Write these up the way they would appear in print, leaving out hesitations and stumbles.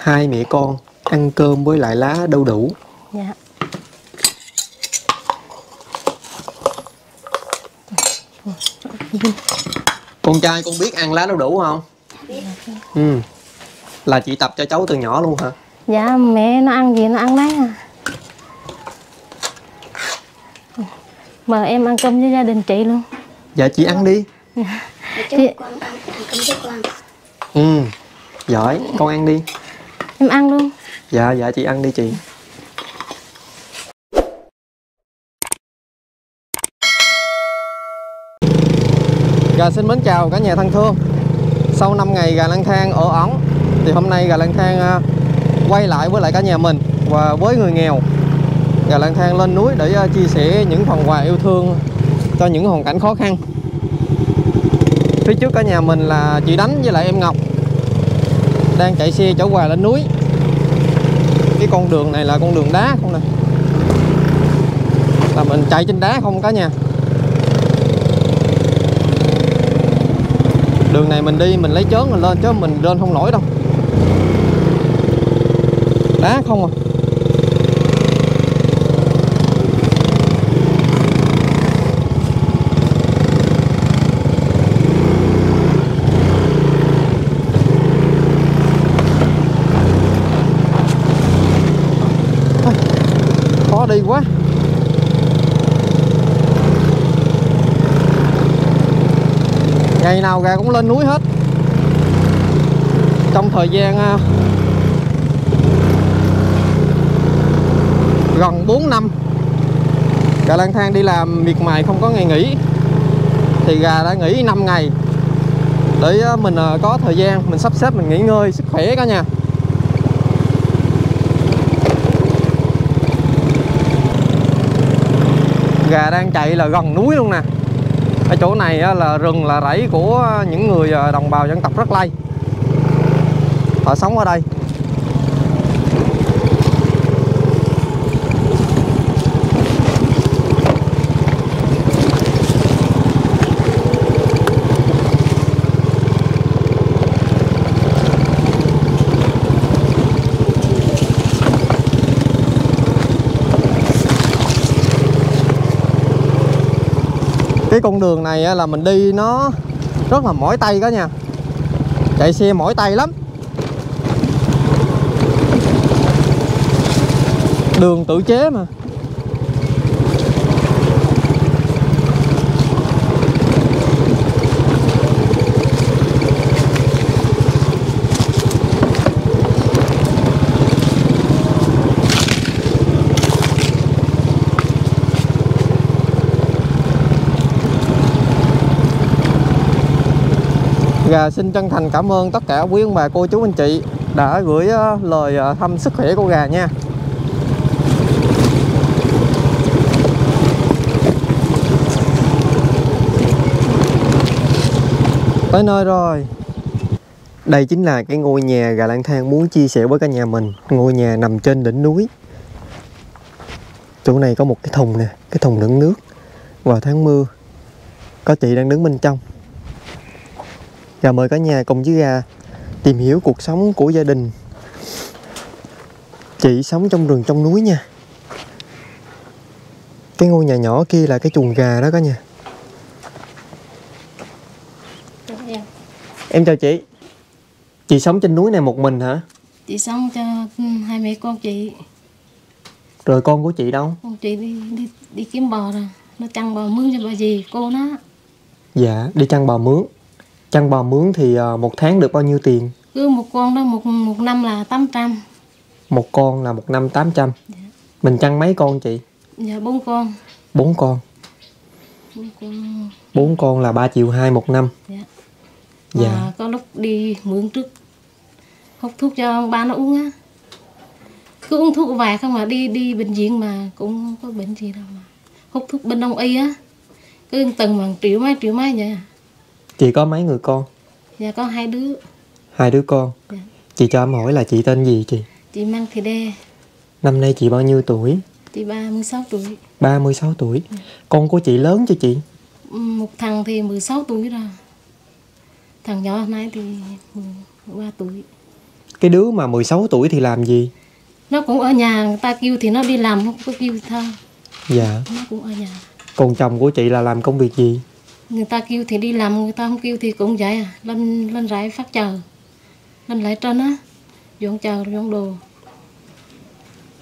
hai mẹ con ăn cơm với lại lá đu đủ. Dạ. Con trai con biết ăn lá đu đủ không? Biết. Ừ. Là chị tập cho cháu từ nhỏ luôn hả? Dạ, mẹ nó ăn gì nó ăn đấy à. Mà em ăn cơm với gia đình chị luôn. Dạ, chị ăn đi. Dạ. Chị... con ăn cơm với con. Ừ, giỏi, con ăn đi. Em ăn luôn. Dạ, dạ chị ăn đi chị. Gà xin mến chào cả nhà thân thương. Sau 5 ngày Gà Lang Thang ở ẩn thì hôm nay Gà Lang Thang quay lại với lại cả nhà mình và với người nghèo. Gà Lang Thang lên núi để chia sẻ những phần quà yêu thương cho những hoàn cảnh khó khăn. Phía trước cả nhà mình là chị Đánh với lại em Ngọc đang chạy xe chở quà lên núi. Cái con đường này là con đường đá không nè, là mình chạy trên đá không cả nhà. Đường này mình đi mình lấy chớn mình lên chứ mình lên không nổi đâu, đá không à. Đi quá. Ngày nào gà cũng lên núi hết. Trong thời gian gần 4 năm Gà Lang Thang đi làm miệt mài không có ngày nghỉ thì gà đã nghỉ 5 ngày để mình có thời gian mình sắp xếp mình nghỉ ngơi sức khỏe cả nhà. Gà đang chạy là gần núi luôn nè. Ở chỗ này là rừng là rẫy của những người đồng bào dân tộc Rắc Lây, họ sống ở đây. Cái con đường này là mình đi nó rất là mỏi tay cả nhà, chạy xe mỏi tay lắm. Đường tự chế mà. Gà xin chân thành cảm ơn tất cả quý ông bà cô chú anh chị đã gửi lời thăm sức khỏe của gà nha. Tới nơi rồi. Đây chính là cái ngôi nhà Gà Lang Thang muốn chia sẻ với cả nhà mình. Ngôi nhà nằm trên đỉnh núi. Chỗ này có một cái thùng nè, cái thùng đựng nước. Vào tháng mưa có chị đang đứng bên trong. Gà mời cả nhà cùng với gà tìm hiểu cuộc sống của gia đình chị sống trong rừng trong núi nha. Cái ngôi nhà nhỏ kia là cái chuồng gà đó cả nhà. Em chào chị. Chị sống trên núi này một mình hả? Chị sống cho hai mẹ con chị. Rồi con của chị đâu? Con chị đi kiếm bò rồi. Nó chăn bò mướn cho bà dì cô nó. Dạ, đi chăn bò mướn. Chăn bò mướn thì một tháng được bao nhiêu tiền? Cứ một con đó một năm là 800. Một con là một năm 800. Dạ. Mình chăn mấy con chị? Dạ 4 con. 4 con. 4 con là 3.200.000 một năm. Dạ. Dạ. Có lúc đi mướn trước hút thuốc cho ba nó uống á. Cứ uống thuốc vài không mà đi bệnh viện mà cũng không có bệnh gì đâu mà. Hút thuốc bên đông y á. Cứ từng bằng triệu mấy vậy. Chị có mấy người con? Dạ có hai đứa. Hai đứa con? Dạ. Chị cho em hỏi là chị tên gì chị? Chị Mang Thị Đê. Năm nay chị bao nhiêu tuổi? Chị 36 tuổi. 36 tuổi. Dạ. Con của chị lớn chưa chị? Một thằng thì 16 tuổi rồi. Thằng nhỏ hôm nay thì 13 tuổi. Cái đứa mà 16 tuổi thì làm gì? Nó cũng ở nhà, người ta kêu thì nó đi làm, không có kêu thôi. Dạ. Nó cũng ở nhà. Còn chồng của chị là làm công việc gì? Người ta kêu thì đi làm, người ta không kêu thì cũng vậy à. Lên rải phát chờ. Lên lại trên á, dọn chờ, dọn đồ.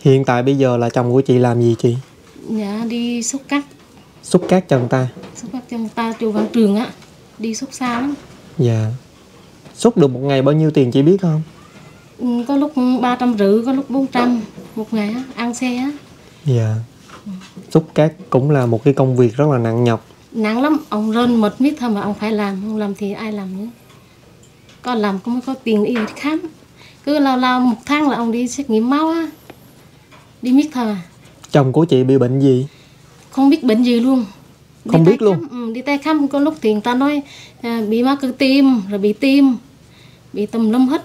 Hiện tại bây giờ là chồng của chị làm gì chị? Dạ, đi xúc cát. Xúc cát cho người ta? Xúc cát cho người ta, chỗ văn trường á. Đi xúc xa lắm. Dạ. Xúc được một ngày bao nhiêu tiền chị biết không? Có lúc 350, có lúc 400 một ngày á, ăn xe á. Dạ. Xúc cát cũng là một cái công việc rất là nặng nhọc. Nặng lắm, ông rên mệt miết thôi mà ông phải làm, không làm thì ai làm nữa. Có làm cũng mới có tiền y khám. Cứ lao lao một tháng là ông đi xét nghiệm máu á. Đi miết thôi à. Chồng của chị bị bệnh gì? Không biết bệnh gì luôn. Không biết luôn? Đi tay khám, có lúc thì người ta nói bị mắc cơ tim, rồi bị tim, bị tùm lum hết.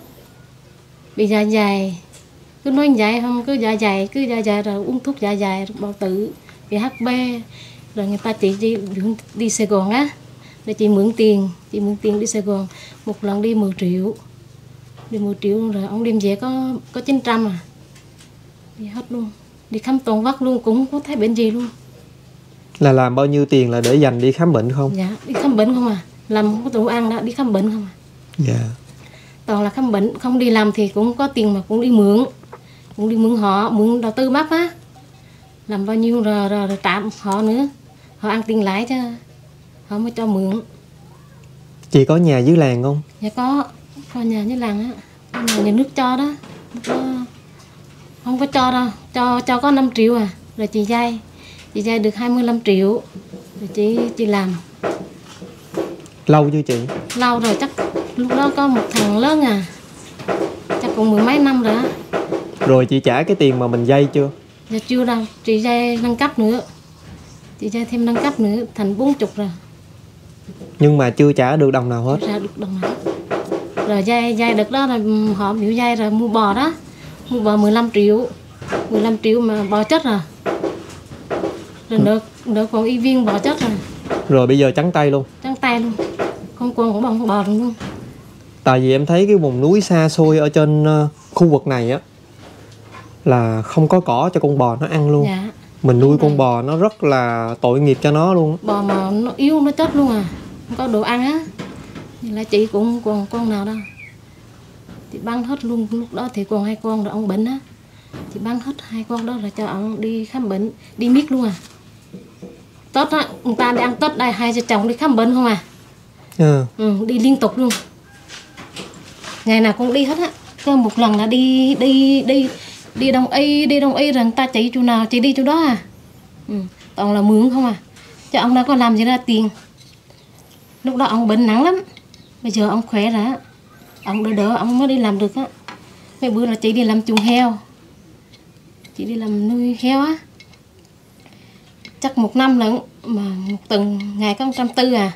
Bị dạ dày, cứ nói vậy không, cứ dạ dày rồi uống thuốc dạ dày, rồi bao tử, bị HB. Rồi người ta chị đi Sài Gòn á, để chị mượn tiền đi Sài Gòn. Một lần đi 10 triệu, rồi ông đem về có 900 à. Đi hết luôn, đi khám toàn vắt luôn, cũng không có thấy bệnh gì luôn. Là làm bao nhiêu tiền là để dành đi khám bệnh không? Dạ, đi khám bệnh không à, làm không có đủ ăn đó, đi khám bệnh không à. Dạ. Toàn là khám bệnh, không đi làm thì cũng có tiền mà cũng đi mượn. Cũng đi mượn họ, mượn đầu tư bắp á. Làm bao nhiêu rồi trả họ nữa. Họ ăn tiền lãi chứ, họ mới cho mượn. Chị có nhà dưới làng không? Dạ có nhà dưới làng á. Nhà nước cho đó. Không có cho đâu, cho có 5 triệu à. Rồi chị dai được 25 triệu. Rồi chị làm. Lâu chưa chị? Lâu rồi, chắc lúc đó có một thằng lớn à, chắc cũng mười mấy năm rồi á. Rồi chị trả cái tiền mà mình vay chưa? Dạ chưa đâu, chị vay nâng cấp nữa, chị vay thêm nâng cấp nữa, thành 40 rồi. Nhưng mà chưa trả được đồng nào hết? Chưa trả được đồng nào hết. Rồi vay được đó, rồi họ biểu vay rồi mua bò đó, mua bò 15 triệu mà bò chết rồi. Rồi đợt còn y viên bò chết rồi. Rồi bây giờ trắng tay luôn? Trắng tay luôn, không còn con bò được luôn. Tại vì em thấy cái vùng núi xa xôi ở trên khu vực này á là không có cỏ cho con bò nó ăn luôn. Dạ. Mình nuôi con bò nó rất là tội nghiệp cho nó luôn. Bò mà nó yếu nó chết luôn à, không có đồ ăn á. Nên là chị cũng còn con nào đâu. Chị bán hết luôn, lúc đó thì còn 2 con rồi ông bệnh á. Chị bán hết 2 con đó rồi cho ông đi khám bệnh, đi miết luôn à. Tết á, người ta đi ăn Tết đây, 2 vợ chồng đi khám bệnh không à. Đi liên tục luôn. Ngày nào cũng đi hết á. Cứ một lần là đi đông y rồi người ta chạy chỗ nào chạy đi chỗ đó à. Toàn là mượn không à. Chứ ông đâu có làm gì ra tiền. Lúc đó ông bệnh nặng lắm. Bây giờ ông khỏe rồi á. Ông đỡ ông mới đi làm được á. Mấy bữa là chị đi làm chuồng heo. Chị đi làm nuôi heo á. Chắc 1 năm lận mà một tuần ngày có 140 à.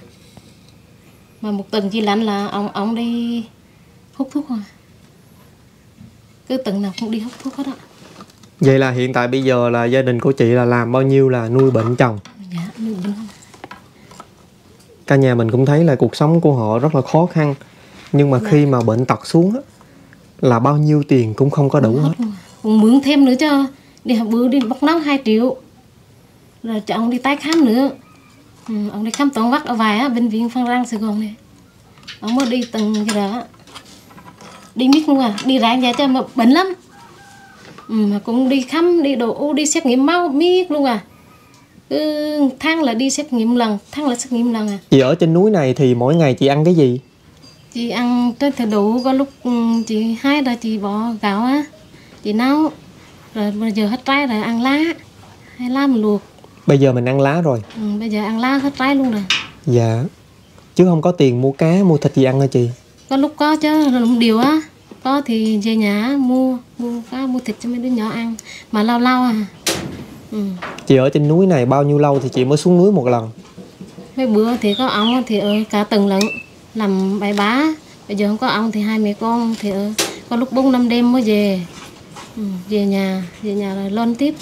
Mà một tuần chị lạnh là ông đi hút thuốc rồi. Cứ tuần nào cũng đi hút thuốc hết á. Vậy là hiện tại bây giờ là gia đình của chị là làm bao nhiêu là nuôi bệnh chồng? Dạ, nuôi bệnh. Cả nhà mình cũng thấy là cuộc sống của họ rất là khó khăn. Nhưng mà khi mà bệnh tật xuống á, là bao nhiêu tiền cũng không có đủ hết. Còn mượn thêm nữa chứ. Đi bữa đi bóc nắng 2 triệu. Rồi cho ông đi tái khám nữa. Ông đi khám toàn vắt ở vài á, bệnh viện Phan Rang Sài Gòn này. Ông mới đi từng giờ á. Đi miết luôn à, đi ra nhà cho mà bệnh lắm. Mà cũng đi khám, đi đồ ô, đi xét nghiệm máu, miết luôn à. Cứ tháng là đi xét nghiệm lần, tháng là xét nghiệm lần à. Chị ở trên núi này thì mỗi ngày chị ăn cái gì? Chị ăn trên thịt đủ, có lúc chị hái rồi chị bỏ gạo á. Chị nấu, rồi bây giờ hết trái rồi ăn lá. Hay lá mình luộc. Bây giờ mình ăn lá rồi? Bây giờ ăn lá hết trái luôn rồi. Dạ. Chứ không có tiền mua cá, mua thịt gì ăn hả chị? Có lúc có chứ, lụng điều á. Có thì về nhà mua cá, mua thịt cho mấy đứa nhỏ ăn. Mà lâu lâu à. Chị ở trên núi này bao nhiêu lâu thì chị mới xuống núi một lần? Mấy bữa thì có ong thì ở cả tuần lận. Làm bài bá. Bây giờ không có ong thì 2 mẹ con thì ở. Có lúc 4-5 đêm mới về. Về nhà rồi lên tiếp.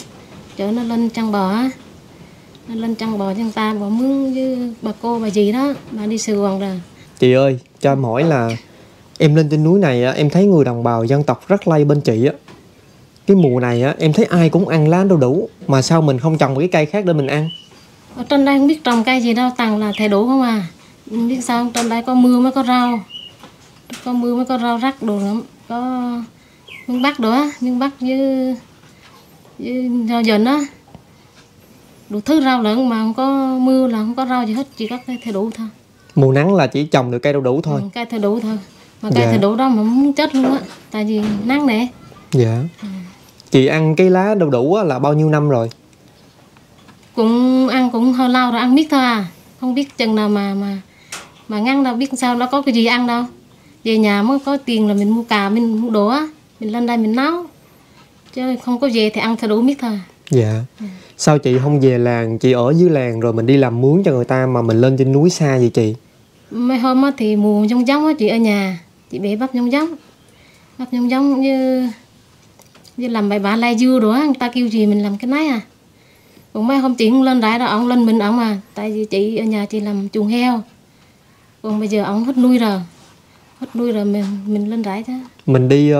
Chở nó lên chăn bò á. Nó lên chăn bò cho người ta, bỏ mướn với bà cô bà gì đó. Bà đi Sài Gòn rồi. Chị ơi, cho em hỏi là Em lên trên núi này em thấy người đồng bào dân tộc rất lây bên chị á. Cái mùa này á, em thấy ai cũng ăn lá đu đủ. Mà sao mình không trồng một cái cây khác để mình ăn? Ở trên đây không biết trồng cây gì đâu, toàn là thẻ đủ không à. Mình biết sao, trên đây có mưa mới có rau. Có mưa mới có rau rắc đồ lắm. Có miếng bắp đồ á, miếng bắp với rau dền á. Đủ thứ rau lẫn mà không có mưa là không có rau gì hết, chỉ có cây thẻ đủ thôi. Mùa nắng là chỉ trồng được cây đu đủ thôi. Ừ, cây thẻ đủ thôi. Mà cây thẻ đủ đó mà muốn chết luôn á, tại vì nắng nè. Dạ. Chị ăn cái lá đu đủ là bao nhiêu năm rồi? Cũng ăn cũng hơi lâu rồi, ăn biết thôi à. Không biết chừng nào mà ngăn đâu, biết sao nó có cái gì ăn đâu. Về nhà mới có tiền là mình mua cà, mình mua đồ á, mình lên đây mình nấu. Chứ không có về thì ăn thẻ đủ biết thôi. Dạ. Sao chị không về làng, chị ở dưới làng rồi mình đi làm mướn cho người ta mà mình lên trên núi xa vậy chị? Mấy hôm á thì mùa giống giống á chị ở nhà, chị bẻ bắp giống giống. Bắp giống giống như làm bài bả lai dưa đồ á, người ta kêu gì mình làm cái nấy à. Còn mấy hôm chị cũng lên rãi đó, ông lên mình ổng à. Tại vì chị ở nhà chị làm chuồng heo. Còn bây giờ ổng hết nuôi rồi. Hết nuôi rồi mình lên rãi đó. Mình đi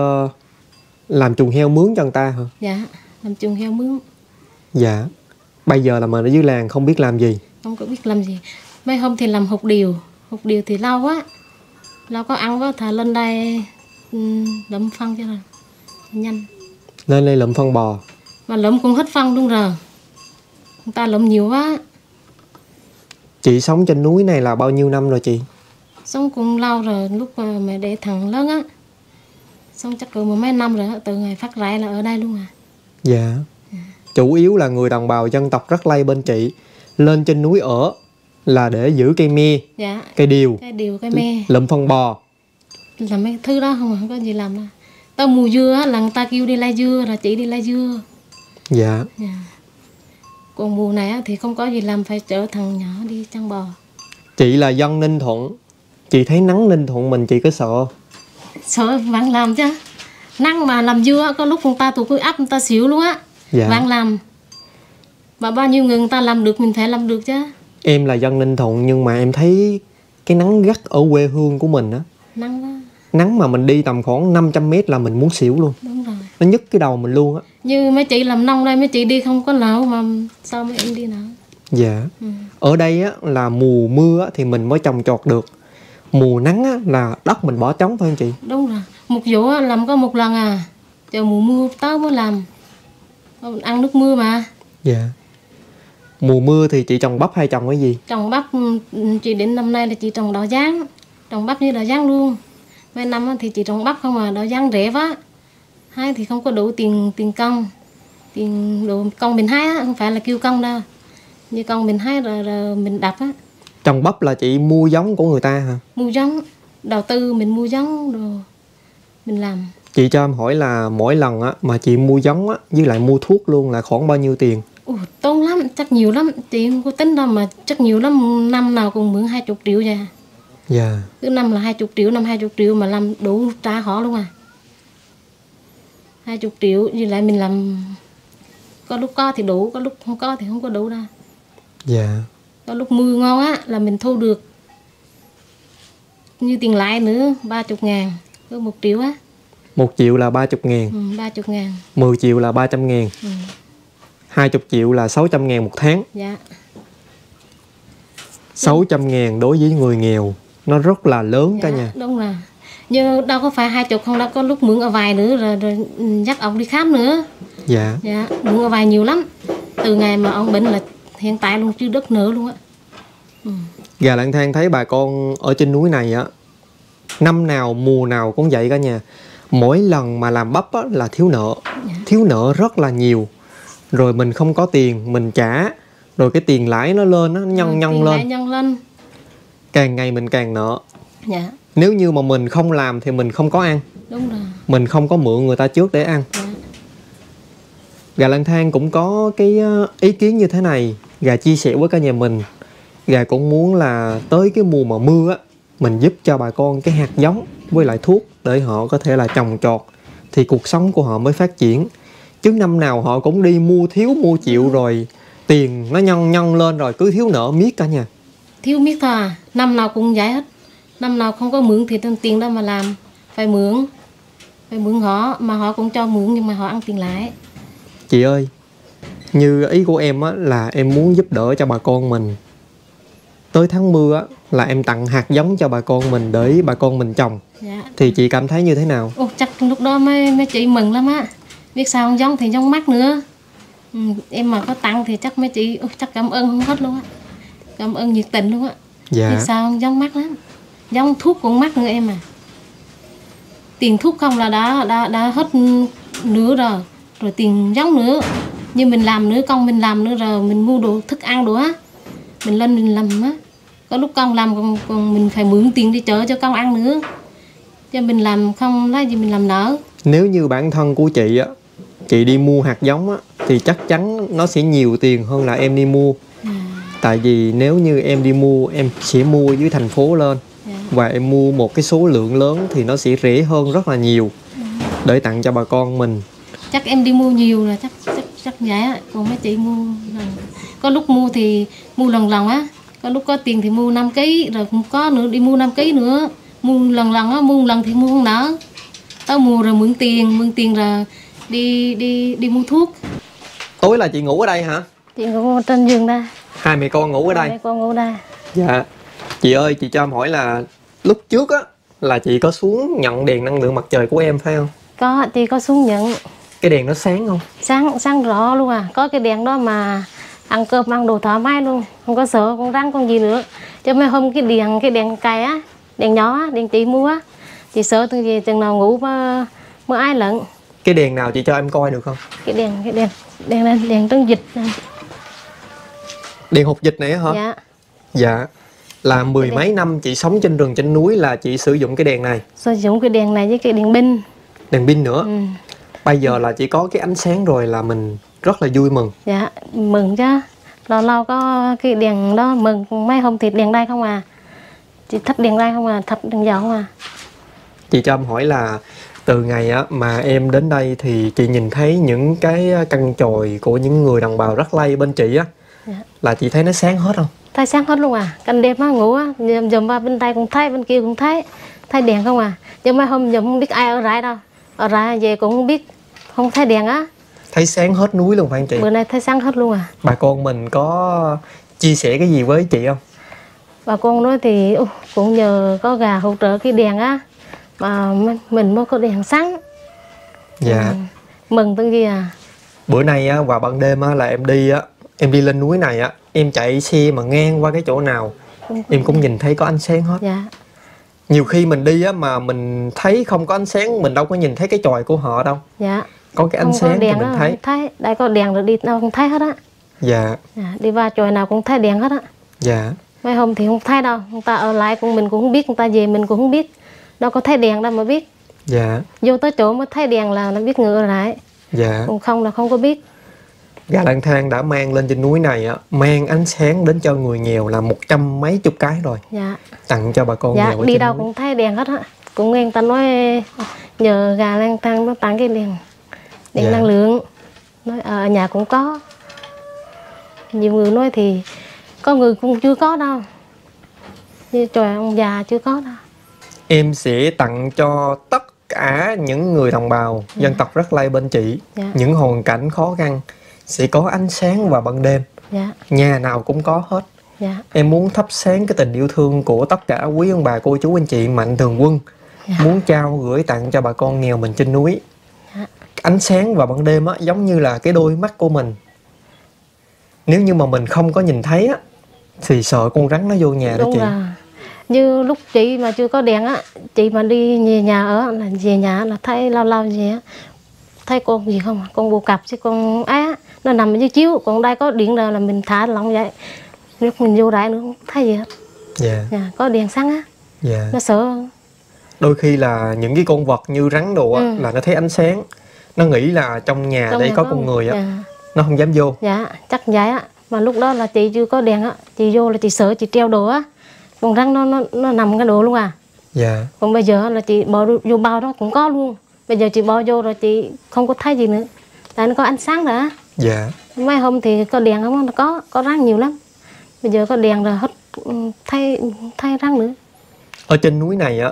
làm chuồng heo mướn cho người ta hả? Dạ, làm chuồng heo mướn. Dạ. Bây giờ là mình ở dưới làng không biết làm gì. Không có biết làm gì. Mấy hôm thì làm hột điều. Hột điều thì lâu quá. Lâu có ăn quá, thà lên đây đậm phân cho rồi. Nhanh. Lên đây lượm phân bò. Mà lượm cũng hết phân luôn rồi. Người ta lượm nhiều quá. Chị sống trên núi này là bao nhiêu năm rồi chị? Sống cũng lâu rồi, lúc mà mẹ để thằng lớn á. Sống chắc cỡ mấy năm rồi, từ ngày phát rải là ở đây luôn à. Dạ. Chủ yếu là người đồng bào dân tộc Rắc Lây bên chị. Lên trên núi ở là để giữ cây me, dạ, cây điều. Cây điều, cây me. Lượm phân bò. Làm mấy thứ đó không có gì làm đâu. Tao mùa dưa là người ta kêu đi lai dưa là chị đi lai dưa. Dạ. Còn mùa này thì không có gì làm, phải chở thằng nhỏ đi chăn bò. Chị là dân Ninh Thuận. Chị thấy nắng Ninh Thuận mình chị có sợ? Sợ bạn làm chứ. Nắng mà làm dưa có lúc người ta tụi cứ áp người ta xỉu luôn á. Dạ. Bạn làm. Mà bao nhiêu người ta làm được mình phải làm được chứ. Em là dân Ninh Thuận nhưng mà em thấy cái nắng gắt ở quê hương của mình á. Nắng đó. Nắng mà mình đi tầm khoảng 500 m là mình muốn xỉu luôn. Đúng rồi. Nó nhức cái đầu mình luôn á. Như mấy chị làm nông đây, mấy chị đi không có lậu mà sao mấy em đi nào. Dạ. Ở đây á, là mùa mưa á, thì mình mới trồng trọt được. Mùa nắng á, là đất mình bỏ trống thôi chị. Đúng rồi. Một vụ á, làm có một lần à. Chờ mùa mưa tới mới làm. Mình ăn nước mưa mà. Dạ. Mùa mưa thì chị trồng bắp hay trồng cái gì? Trồng bắp, chị đến năm nay là chị trồng đậu giáng. Trồng bắp như đậu giáng luôn. Mấy năm thì chị trồng bắp không à, đậu giáng rẻ quá. Hai thì không có đủ tiền công. Tiền đồ công mình hái á, không phải là kêu công đâu. Như công mình hái rồi mình đập á. Trồng bắp là chị mua giống của người ta hả? Mua giống, đầu tư mình mua giống rồi mình làm. Chị cho em hỏi là mỗi lần á mà chị mua giống á với lại mua thuốc luôn là khoảng bao nhiêu tiền? Ủa, tốn lắm, chắc nhiều lắm, chị không có tính đâu mà chắc nhiều lắm, năm nào cũng mượn 20 triệu vậy. Dạ. Cứ năm là 20 triệu, năm 20 triệu mà làm đủ trả họ luôn à. 20 triệu như lại mình làm. Có lúc có thì đủ, có lúc không có thì không có đủ đâu. Dạ. Có lúc mưa ngon á là mình thu được. Như tiền lãi nữa 30.000, có 1 triệu á. 1 triệu là 30.000. Ừ, 30.000. 10 triệu là 300.000. Ừ. 20 triệu là 600.000 một tháng. Dạ. 600.000 đối với người nghèo nó rất là lớn cả nhà. Đúng rồi. Như đâu có phải 20 không đâu, có lúc mượn ở vài nữa rồi dắt ông đi khám nữa. Dạ. Dạ, mượn ở vài nhiều lắm. Từ ngày mà ông bệnh là hiện tại luôn chứ đất nữa luôn á. Ừ. Gà Lang Thang thấy bà con ở trên núi này á, năm nào mùa nào cũng vậy cả nhà. Mỗi lần mà làm bắp á, là thiếu nợ. Dạ. Thiếu nợ rất là nhiều. Rồi mình không có tiền mình trả. Rồi cái tiền lãi nó lên, nó nhân lên. Càng ngày mình càng nợ. Dạ. Nếu như mà mình không làm thì mình không có ăn. Đúng rồi. Mình không có mượn người ta trước để ăn. Dạ. Gà Lang Thang cũng có cái ý kiến như thế này. Gà chia sẻ với cả nhà mình. Gà cũng muốn là tới cái mùa mà mưa á, mình giúp cho bà con cái hạt giống với lại thuốc để họ có thể là trồng trọt. Thì cuộc sống của họ mới phát triển. Chứ năm nào họ cũng đi mua thiếu mua chịu rồi tiền nó nhân lên rồi cứ thiếu nợ miết cả nhà. Thiếu miết thôi à, năm nào cũng vậy hết. Năm nào không có mượn thì tiền đâu mà làm. phải mướn họ, mà họ cũng cho mướn nhưng mà họ ăn tiền lãi. Chị ơi, như ý của em á, là em muốn giúp đỡ cho bà con mình. Tới tháng mưa á, là em tặng hạt giống cho bà con mình để bà con mình trồng. Dạ. Thì chị cảm thấy như thế nào? Ồ, chắc lúc đó mấy chị mừng lắm á. Biết sao không, giống thì giống mắt nữa. Ừ, em mà có tặng thì chắc mấy chị chắc cảm ơn không hết luôn á. Cảm ơn nhiệt tình luôn á. Dạ. Biết sao không, giống mắt lắm. Giống thuốc con mắt nữa em à. Tiền thuốc không là đã hết nữa rồi. Rồi tiền giống nữa. Nhưng mình làm nữa, công mình làm nữa rồi. Mình mua đồ thức ăn đồ á. Mình lên mình làm á. Có lúc con làm còn mình phải mượn tiền đi chợ cho con ăn nữa. Cho mình làm không nói gì mình làm nở. Nếu như bản thân của chị á, chị đi mua hạt giống á, thì chắc chắn nó sẽ nhiều tiền hơn là em đi mua. À. Tại vì nếu như em đi mua, em sẽ mua dưới thành phố lên. À. Và em mua một cái số lượng lớn thì nó sẽ rẻ hơn rất là nhiều. À. Để tặng cho bà con mình. Chắc em đi mua nhiều là chắc vậy á. Còn mấy chị mua lần. Có lúc mua thì mua lần lần á. Có lúc có tiền thì mua 5 kg. Rồi cũng có nữa đi mua 5 kg nữa. Mua lần lần á, mua lần thì mua không nở. Tới mua rồi mượn tiền rồi đi mua thuốc. Tối là chị ngủ ở đây hả? Chị ngủ trên giường đây. Hai mẹ con ngủ ở đây? Hai mẹ con ngủ đây. Dạ. Chị ơi, chị cho em hỏi là lúc trước á, là chị có xuống nhận đèn năng lượng mặt trời của em phải không? Có, chị có xuống nhận. Cái đèn nó sáng không? Sáng rõ luôn à. Có cái đèn đó mà ăn cơm ăn đồ thoải mái luôn, không có sợ con rắn con gì nữa. Cho mấy hôm cái đèn cày á, đèn nhỏ á, đèn chị mua á, chị sợ từng gì chừng nào ngủ mới ai lận. Cái đèn nào chị cho em coi được không? Cái đèn trắng dịch này. Đèn hột dịch này hả? Dạ. Dạ. Là mười mấy năm chị sống trên rừng trên núi là chị sử dụng cái đèn này. Sử dụng cái đèn này với cái đèn pin. Đèn pin nữa. Ừ. Bây giờ là chỉ có cái ánh sáng rồi là mình rất là vui mừng. Dạ, mừng chứ. Lâu lâu có cái đèn đó mừng, mấy hôm thì đèn đây không à. Chị thích đèn đây không à, thích đèn dầu không à. Chị cho em hỏi là từ ngày á, mà em đến đây thì chị nhìn thấy những cái căn chòi của những người đồng bào Rắc Lây bên chị á. Dạ. Là chị thấy nó sáng hết không? Thấy sáng hết luôn à. Canh đêm á, ngủ á, dùm ba bên tay cũng thấy, bên kia cũng thấy đèn không à. Nhưng mấy hôm dùm không biết ai ở rãi đâu. Ở rãi về cũng không biết, không thấy đèn á. Thấy sáng hết núi luôn phải không chị? Bữa nay thấy sáng hết luôn à. Bà con mình có chia sẻ cái gì với chị không? Bà con nói thì cũng nhờ có gà hỗ trợ cái đèn á mà mình mới có đèn sáng. Dạ. Mừng từng gì à. Bữa nay á, vào ban đêm á, là em đi lên núi này á, em chạy xe mà ngang qua cái chỗ nào em cũng nhìn thấy có ánh sáng hết. Dạ. Nhiều khi mình đi á, mà mình thấy không có ánh sáng, mình đâu có nhìn thấy cái chòi của họ đâu. Dạ. Có cái ánh không sáng thì mình đó, thấy. Đây có đèn rồi đi đâu cũng thấy hết á. Dạ. Đi qua chòi nào cũng thấy đèn hết á. Dạ. Mấy hôm thì không thấy đâu. Người ta ở lại cũng mình cũng không biết, người ta về mình cũng không biết. Đâu có thấy đèn đâu mà biết. Dạ. Vô tới chỗ mới thấy đèn là biết người ở lại. Dạ. Còn không là không có biết. Gà Lang Thang đã mang lên trên núi này á, mang ánh sáng đến cho người nghèo là 100 mấy chục cái rồi. Dạ. Tặng cho bà con. Dạ. Nghèo đi đâu núi cũng thấy đèn hết á. Cũng nghe người ta nói nhờ Gà Lang Thang nó tặng cái đèn năng lượng. Nói ở nhà cũng có. Nhiều người nói thì có người cũng chưa có đâu. Như trời ông già chưa có đâu. Em sẽ tặng cho tất cả những người đồng bào dân tộc Rắc Lây bên chị. Dạ. Những hoàn cảnh khó khăn sẽ có ánh sáng vào ban đêm. Dạ. Nhà nào cũng có hết. Dạ. Em muốn thắp sáng cái tình yêu thương của tất cả quý ông bà cô chú anh chị mạnh thường quân. Dạ. Muốn trao gửi tặng cho bà con nghèo mình trên núi. Dạ. Ánh sáng vào ban đêm á, giống như là cái đôi mắt của mình. Nếu như mà mình không có nhìn thấy á, thì sợ con rắn nó vô nhà. Đúng đó chị là. Như lúc chị mà chưa có đèn á, chị mà đi về nhà ở là về nhà là thấy lao lao gì á, thấy con gì không, con bồ cặp chứ con á, nó nằm ở dưới chiếu. Còn đây có điện rồi là mình thả lỏng vậy, lúc mình vô đại nữa không thấy gì hết. Dạ. Nhà có đèn sáng á. Dạ. Nó sợ. Đôi khi là những cái con vật như rắn đồ á, là nó thấy ánh sáng, nó nghĩ là trong nhà trong đây có con người á. Dạ. Nó không dám vô. Dạ, chắc vậy á. Mà lúc đó là chị chưa có đèn á, chị vô là chị sợ, chị treo đồ á, con rắn nó nằm cái đồ luôn à. Dạ. Còn bây giờ là chị bỏ vô bao đó cũng có luôn. Bây giờ chị bỏ vô rồi chị không có thấy gì nữa, tại nó có ánh sáng rồi á. Dạ. Mấy hôm thì có đèn không, nó có rắn nhiều lắm. Bây giờ có đèn rồi hết thấy rắn nữa. Ở trên núi này á,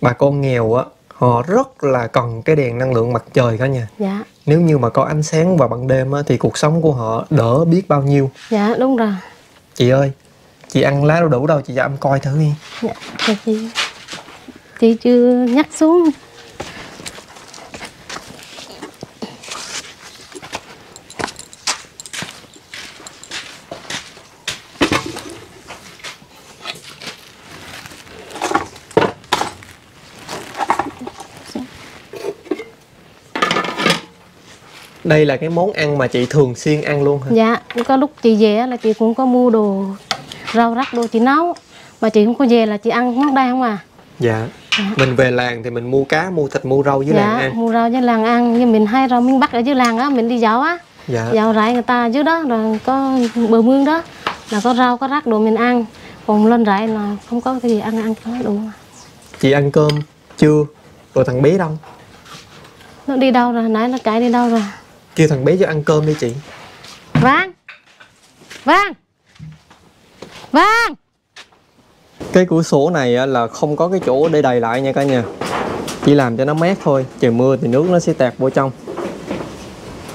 bà con nghèo á, họ rất là cần cái đèn năng lượng mặt trời cả nhà. Dạ. Nếu như mà có ánh sáng vào ban đêm á, thì cuộc sống của họ đỡ biết bao nhiêu. Dạ đúng rồi. Chị ơi, chị ăn lá đu đủ đâu chị cho em coi thử đi. Dạ, chị chưa nhắc xuống. Đây là cái món ăn mà chị thường xuyên ăn luôn hả? Dạ, có lúc chị về là chị cũng có mua đồ rau rắc đồ chị nấu. Mà chị không có về là chị ăn món đây không à? Dạ. Mình về làng thì mình mua cá, mua thịt, mua rau với làng ăn. Dạ, mua rau với làng ăn. Nhưng mình hay rau miền Bắc ở dưới làng á, mình đi dạo á. Dạ. Dạo rải người ta dưới đó, rồi có bờ mương đó. Là có rau, có rắc đồ mình ăn. Còn lên rải là không có cái gì ăn, ăn có đủ. Chị ăn cơm chưa? Rồi thằng bé đâu? Nó đi đâu rồi, nãy nó chạy đi đâu rồi? Kêu thằng bé cho ăn cơm đi chị. Vâng. Vâng. Vâng. Cái cửa sổ này là không có cái chỗ để đầy lại nha cả nhà. Chỉ làm cho nó mát thôi. Trời mưa thì nước nó sẽ tạt vô trong.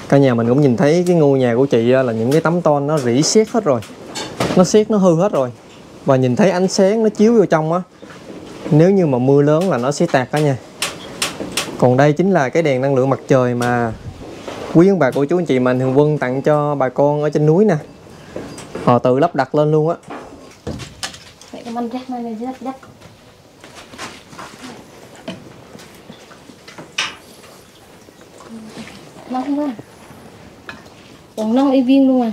Cả nhà mình cũng nhìn thấy cái ngôi nhà của chị là những cái tấm tôn nó rỉ sét hết rồi. Nó sét nó hư hết rồi. Và nhìn thấy ánh sáng nó chiếu vô trong á. Nếu như mà mưa lớn là nó sẽ tạt cả nhà. Còn đây chính là cái đèn năng lượng mặt trời mà quý ông bà cô chú anh chị mình Thường Quân tặng cho bà con ở trên núi nè. Họ tự lắp đặt lên luôn á. Nóng quá. Còn nóng y viên luôn à.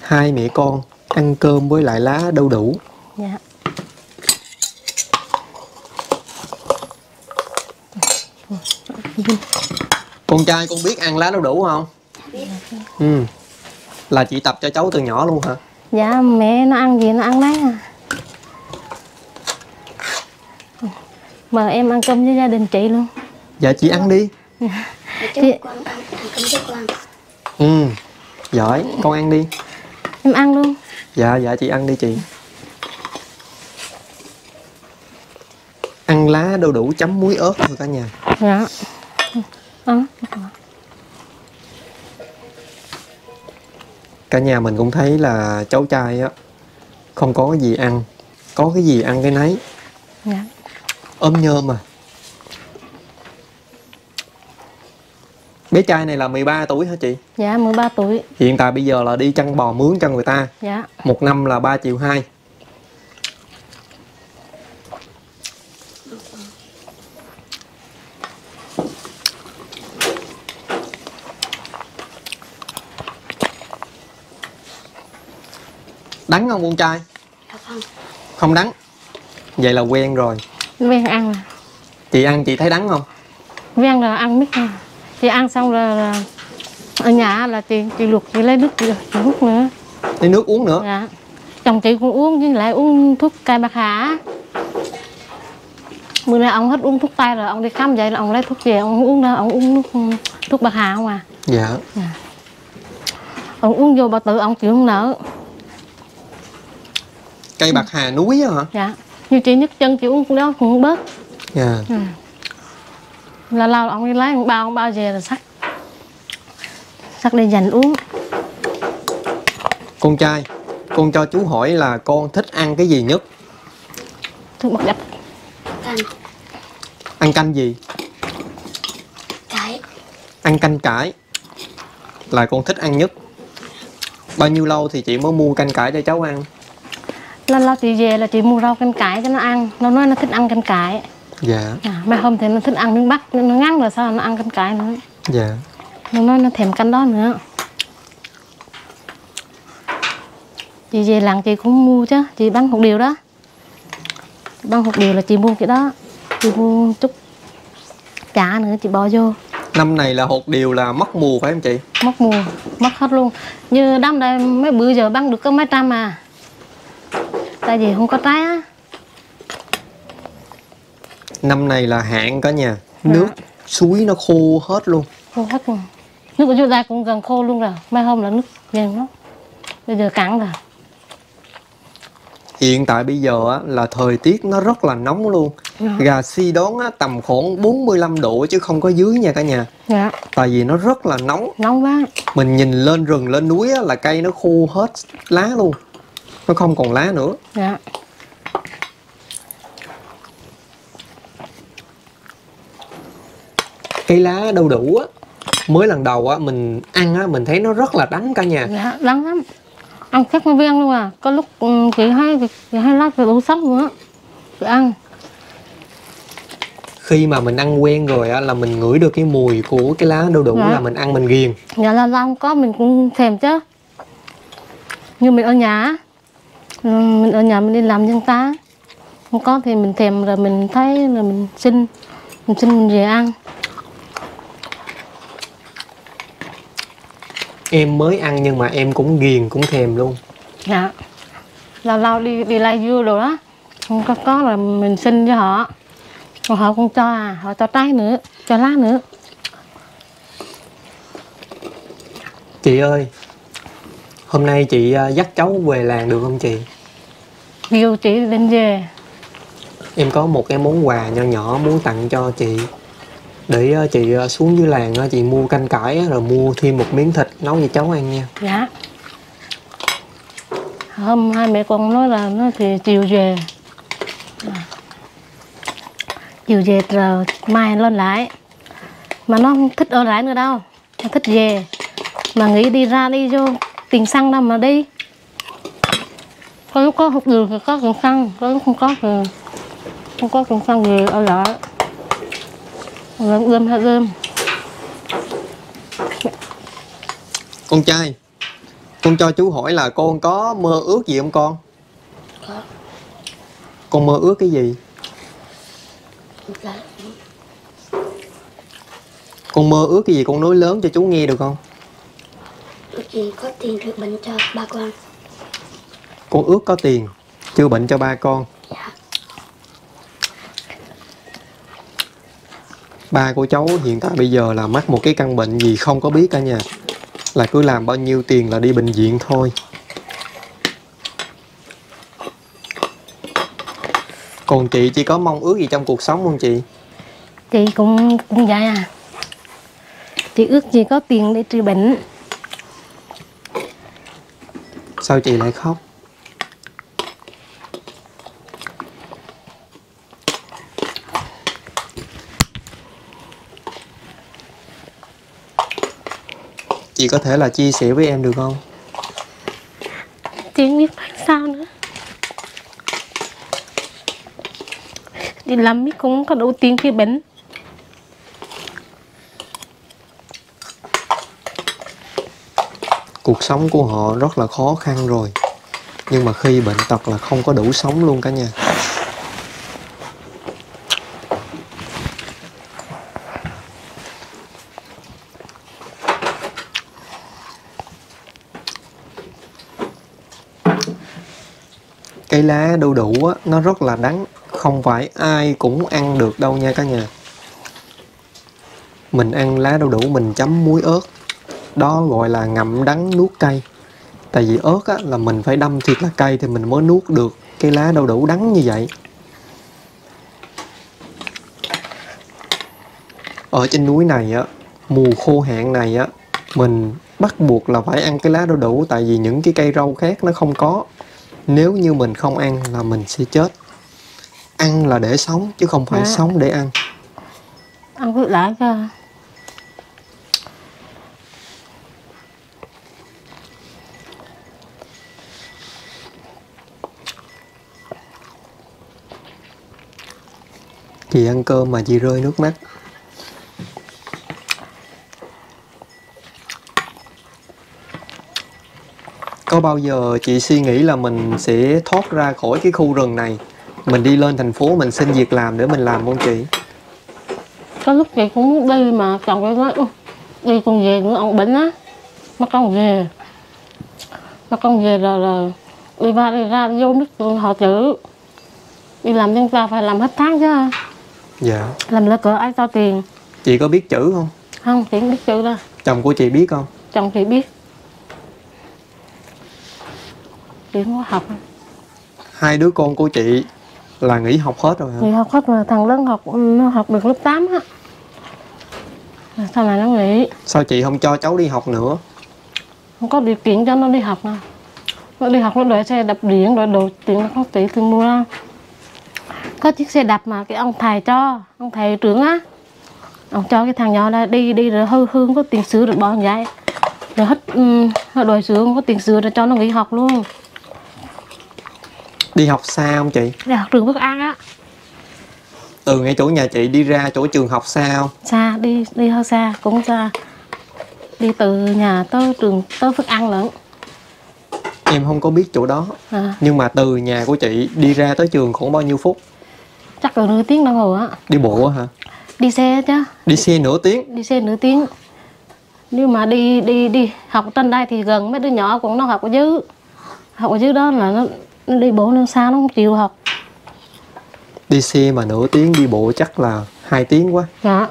Hai mẹ con ăn cơm với lại lá đu đủ. Dạ. Con trai con biết ăn lá đu đủ không? Ừ. Là chị tập cho cháu từ nhỏ luôn hả? Dạ, mẹ nó ăn gì nó ăn đấy à. Mời em ăn cơm với gia đình chị luôn. Dạ chị ăn đi. Chị... Ừ, giỏi, con ăn đi. Em ăn luôn. Dạ, dạ chị ăn đi chị. Ăn lá đu đủ chấm muối ớt thôi cả nhà. Dạ. Cả nhà mình cũng thấy là cháu trai á không có cái gì ăn, có cái gì ăn cái nấy. Dạ. Ôm nhơm à. Bé trai này là 13 tuổi hả chị? Dạ 13 tuổi. Hiện tại bây giờ là đi chăn bò mướn cho người ta. Dạ. Một năm là 3 triệu 2. Đắng không con trai? Không. Không đắng. Vậy là quen rồi. Quen ăn rồi. Chị ăn chị thấy đắng không? Quen rồi ăn biết rồi. Chị ăn xong rồi ở nhà là chị luộc chị lấy nước chị hút nữa. Lấy nước uống nữa? Dạ. Chồng chị cũng uống nhưng lại uống thuốc cai bạc hà. Bữa nay ông hết uống thuốc tây rồi, ông đi khám vậy là ông lấy thuốc về ông uống đâu, ông uống thuốc bạc hà không à? Dạ. Dạ. Ông uống vô bà tự ông chịu không nở. Cây bạc hà núi hả? Dạ. Như chị nhức chân chị uống cũng đó cũng bớt. Dạ. Ừ. Là lao ông đi lấy một bao về là sắc để dành uống. Con trai, con cho chú hỏi là con thích ăn cái gì nhất? Thức bật đập. Canh. Ăn canh gì? Cải. Ăn canh cải là con thích ăn nhất. Bao nhiêu lâu thì chị mới mua canh cải cho cháu ăn? Là chị về là chị mua rau canh cải cho nó ăn. Nó nói nó thích ăn canh cải. Dạ. Mai hôm thì nó thích ăn miếng bắp. Nó ngắn rồi sao nó ăn canh cải nữa. Dạ. Nó nói nó thèm canh đó nữa. Chị về làng chị cũng mua chứ. Chị bán hột điều đó. Bán hột điều là chị mua cái đó. Chị mua chút chả nữa chị bỏ vô. Năm này là hột điều là mất mùa phải không chị? Mất mùa, mất hết luôn. Như đám đây mấy bữa giờ bán được có mấy trăm à. Tại vì không có trái á. Năm này là hạn cả nhà. Nước, suối nó khô hết luôn. Khô hết luôn. Nước của chúng ta cũng gần khô luôn rồi. Mai hôm là nước gần lắm. Bây giờ cạn rồi. Hiện tại bây giờ á, là thời tiết nó rất là nóng luôn. Dạ. Gà si đón á, tầm khoảng 45 độ chứ không có dưới nha cả nhà. Dạ. Tại vì nó rất là nóng. Nóng quá. Mình nhìn lên rừng lên núi á, là cây nó khô hết lá luôn. Nó không còn lá nữa. Dạ. Cây lá đu đủ á. Mới lần đầu á, mình ăn á, mình thấy nó rất là đắng cả nhà. Dạ, đắng lắm. Ăn khét nguyên viên luôn à. Có lúc chị hay lát phải uống sắp nữa. Chị ăn. Khi mà mình ăn quen rồi á, là mình ngửi được cái mùi của cái lá đu đủ. Dạ. Là mình ăn mình ghiền. Dạ là không có mình cũng thèm chứ. Như mình ở nhà. Mình ở nhà mình đi làm dân ta. Không có thì mình thèm rồi mình thấy rồi mình xin. Mình về ăn. Em mới ăn nhưng mà em cũng ghiền, cũng thèm luôn. Dạ. Lâu đi lai dưa đồ đó. Không có là mình xin cho họ. Còn họ cũng cho à, họ cho trái nữa, cho lá nữa. Chị ơi, hôm nay chị dắt cháu về làng được không chị? Dù chị định về. Em có một cái món quà nhỏ nhỏ muốn tặng cho chị. Để chị xuống dưới làng chị mua canh cải rồi mua thêm một miếng thịt nấu cho cháu ăn nha. Dạ. Hôm hai mẹ con nói là nó thì chiều về. Chiều về rồi mai lên lại. Mà nó không thích ở lại nữa đâu. Nó thích về. Mà nghĩ đi ra đi vô tiền xăng đâu mà đi. Có lúc có hụt đường thì có tiền xăng. Có lúc không có thì không có tiền xăng thì ở lại. Ươm. Con trai, con cho chú hỏi là con có mơ ước gì không con? Có. Con mơ ước cái gì? Con mơ ước cái gì con nói lớn cho chú nghe được không? Có tiền chữa bệnh cho ba con. Con ước có tiền chữa bệnh cho ba con. Dạ. Ba của cháu hiện tại bây giờ là mắc một cái căn bệnh gì không có biết cả nhà. Là cứ làm bao nhiêu tiền là đi bệnh viện thôi. Còn chị có mong ước gì trong cuộc sống không chị? Chị cũng vậy à. Chị ước gì có tiền để trị bệnh. Sao chị lại khóc? Chị có thể là chia sẻ với em được không? Chị không biết phải sao nữa. Đi làm biết cũng không có đủ tiền khi bệnh. Cuộc sống của họ rất là khó khăn rồi. Nhưng mà khi bệnh tật là không có đủ sống luôn cả nhà. Cái lá đu đủ á, nó rất là đắng. Không phải ai cũng ăn được đâu nha cả nhà. Mình ăn lá đu đủ mình chấm muối ớt. Đó gọi là ngậm đắng nuốt cay. Tại vì ớt á, là mình phải đâm thiệt là cay thì mình mới nuốt được cái lá đu đủ đắng như vậy. Ở trên núi này á, mùa khô hạn này á, mình bắt buộc là phải ăn cái lá đu đủ. Tại vì những cái cây rau khác nó không có. Nếu như mình không ăn là mình sẽ chết. Ăn là để sống chứ không phải sống để ăn. Ăn cứ lại cho. Chị ăn cơm mà chị rơi nước mắt. Có bao giờ chị suy nghĩ là mình sẽ thoát ra khỏi cái khu rừng này, mình đi lên thành phố mình xin việc làm để mình làm không chị? Có lúc chị cũng muốn đi mà chồng chị nói đi con về nữa ông bệnh á, mà con về rồi đi ra vô nước họ chữ đi làm chúng ta phải làm hết tháng chứ. Dạ. Làm lỡ cỡ ai cho tiền. Chị có biết chữ không? Không, chị không biết chữ đâu. Chồng của chị biết không? Chồng chị biết. Chị không có học. hai đứa con của chị là nghỉ học hết rồi hả? Nghỉ học hết rồi, thằng lớn học, nó học được lớp 8 á. Sau này nó nghỉ. Sao chị không cho cháu đi học nữa? Không có điều kiện cho nó đi học nào. Nó đi học nó đòi xe đạp điện, đòi đồ tiền nó không tỷ thì mua. Có chiếc xe đạp mà cái ông thầy cho, ông thầy trưởng á. Ông cho cái thằng nhỏ ra đi rồi hư có tiền sửa được bao nhiêu vậy. Rồi hết nó đòi sửa không có tiền sửa rồi cho nó nghỉ học luôn. Đi học xa không chị? Đi học trường Bất An á. Từ ngay chỗ nhà chị đi ra chỗ trường học xa không? Xa, đi hơi xa, cũng xa. Đi từ nhà tới trường, tới Phước An lận. Em không có biết chỗ đó à. Nhưng mà từ nhà của chị đi ra tới trường khoảng bao nhiêu phút? Chắc là nửa tiếng đồng hồ á. Đi bộ hả? Đi xe chứ. Đi xe nửa tiếng? Đi xe nửa tiếng. Nhưng mà đi học trên đây thì gần, mấy đứa nhỏ cũng nó học ở dưới. Học ở dưới đó là nó đi bộ nên xa nó không chịu học. Đi xe mà nửa tiếng, đi bộ chắc là 2 tiếng quá. Dạ.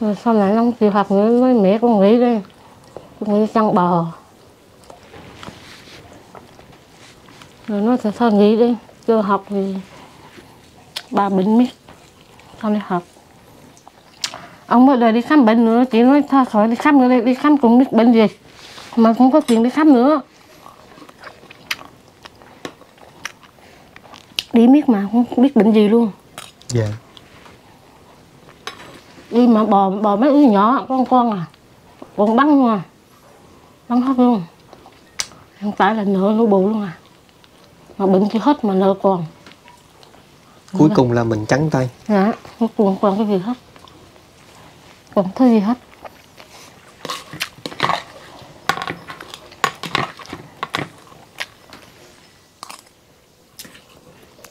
Rồi sau này nó không chịu học nữa, với mẹ con nghỉ đi. Con nghỉ chăn bò. Rồi nó sẽ thôi nghỉ đi, chưa học thì bà bệnh miết. Xong đi học. Ông mới đòi đi khám bệnh nữa, chị nói thôi khỏi đi khám nữa đi, đi khám cũng biết bệnh gì. Mà không có tiền đi khám nữa. Đi biết mà không biết bệnh gì luôn. Dạ. Đi mà bò mấy đứa nhỏ con à, còn bắn luôn à, bắn hết luôn. Hiện tại là nợ lũ bù luôn à, mà bệnh chưa hết mà nợ còn. Cuối cùng là mình trắng tay. Dạ, cuối cùng còn cái gì hết, còn thứ gì hết.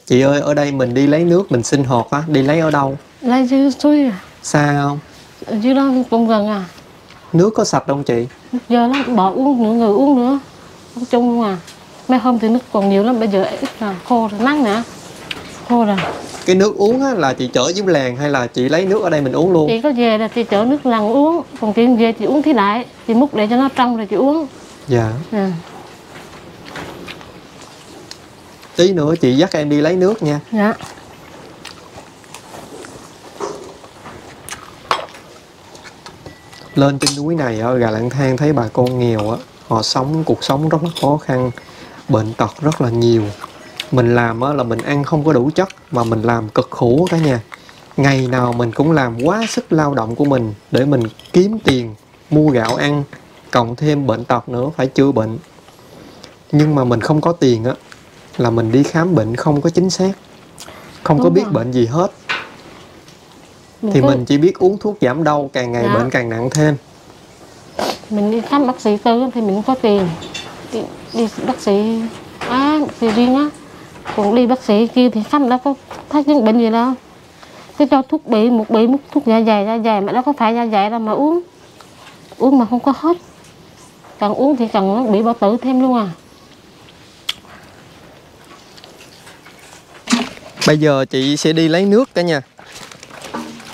Chị ơi, ở đây mình đi lấy nước, mình sinh hoạt á, đi lấy ở đâu? Lấy dưới suối à. Xa không? Dưới đó cũng gần à. Nước có sạch không chị? Giờ nó bỏ uống nữa, người uống nữa. Nói chung luôn à. Mấy hôm thì nước còn nhiều lắm, bây giờ ít là khô rồi, nắng nữa. Khô rồi. Cái nước uống á, là chị chở dưới làng hay là chị lấy nước ở đây mình uống luôn? Chị có về là chị chở nước làng uống. Còn chị về chị uống thí đại, chị múc để cho nó trong rồi chị uống. Dạ à. Tí nữa chị dắt em đi lấy nước nha. Dạ. Lên trên núi này ở Gà Lang Thang thấy bà con nghèo á, họ sống cuộc sống rất là khó khăn, bệnh tật rất là nhiều. Mình làm á là mình ăn không có đủ chất mà mình làm cực khổ cả nhà. Ngày nào mình cũng làm quá sức lao động của mình để mình kiếm tiền mua gạo ăn, cộng thêm bệnh tật nữa phải chữa bệnh. Nhưng mà mình không có tiền á, là mình đi khám bệnh không có chính xác, không đúng có biết rồi. Bệnh gì hết mình thì cứ... mình chỉ biết uống thuốc giảm đau, càng ngày dạ. Bệnh càng nặng thêm. Mình đi khám bác sĩ tư thì mình không có tiền, đi bác sĩ á, bác sĩ riêng á, còn đi bác sĩ kia thì khám đâu có thấy những bệnh gì đâu. Cái cho thuốc bị múc thuốc dạ dày mà nó có phải dạ dày đâu mà uống mà không có hết, càng uống thì càng bị bao tử thêm luôn à. Bây giờ chị sẽ đi lấy nước cả nhà.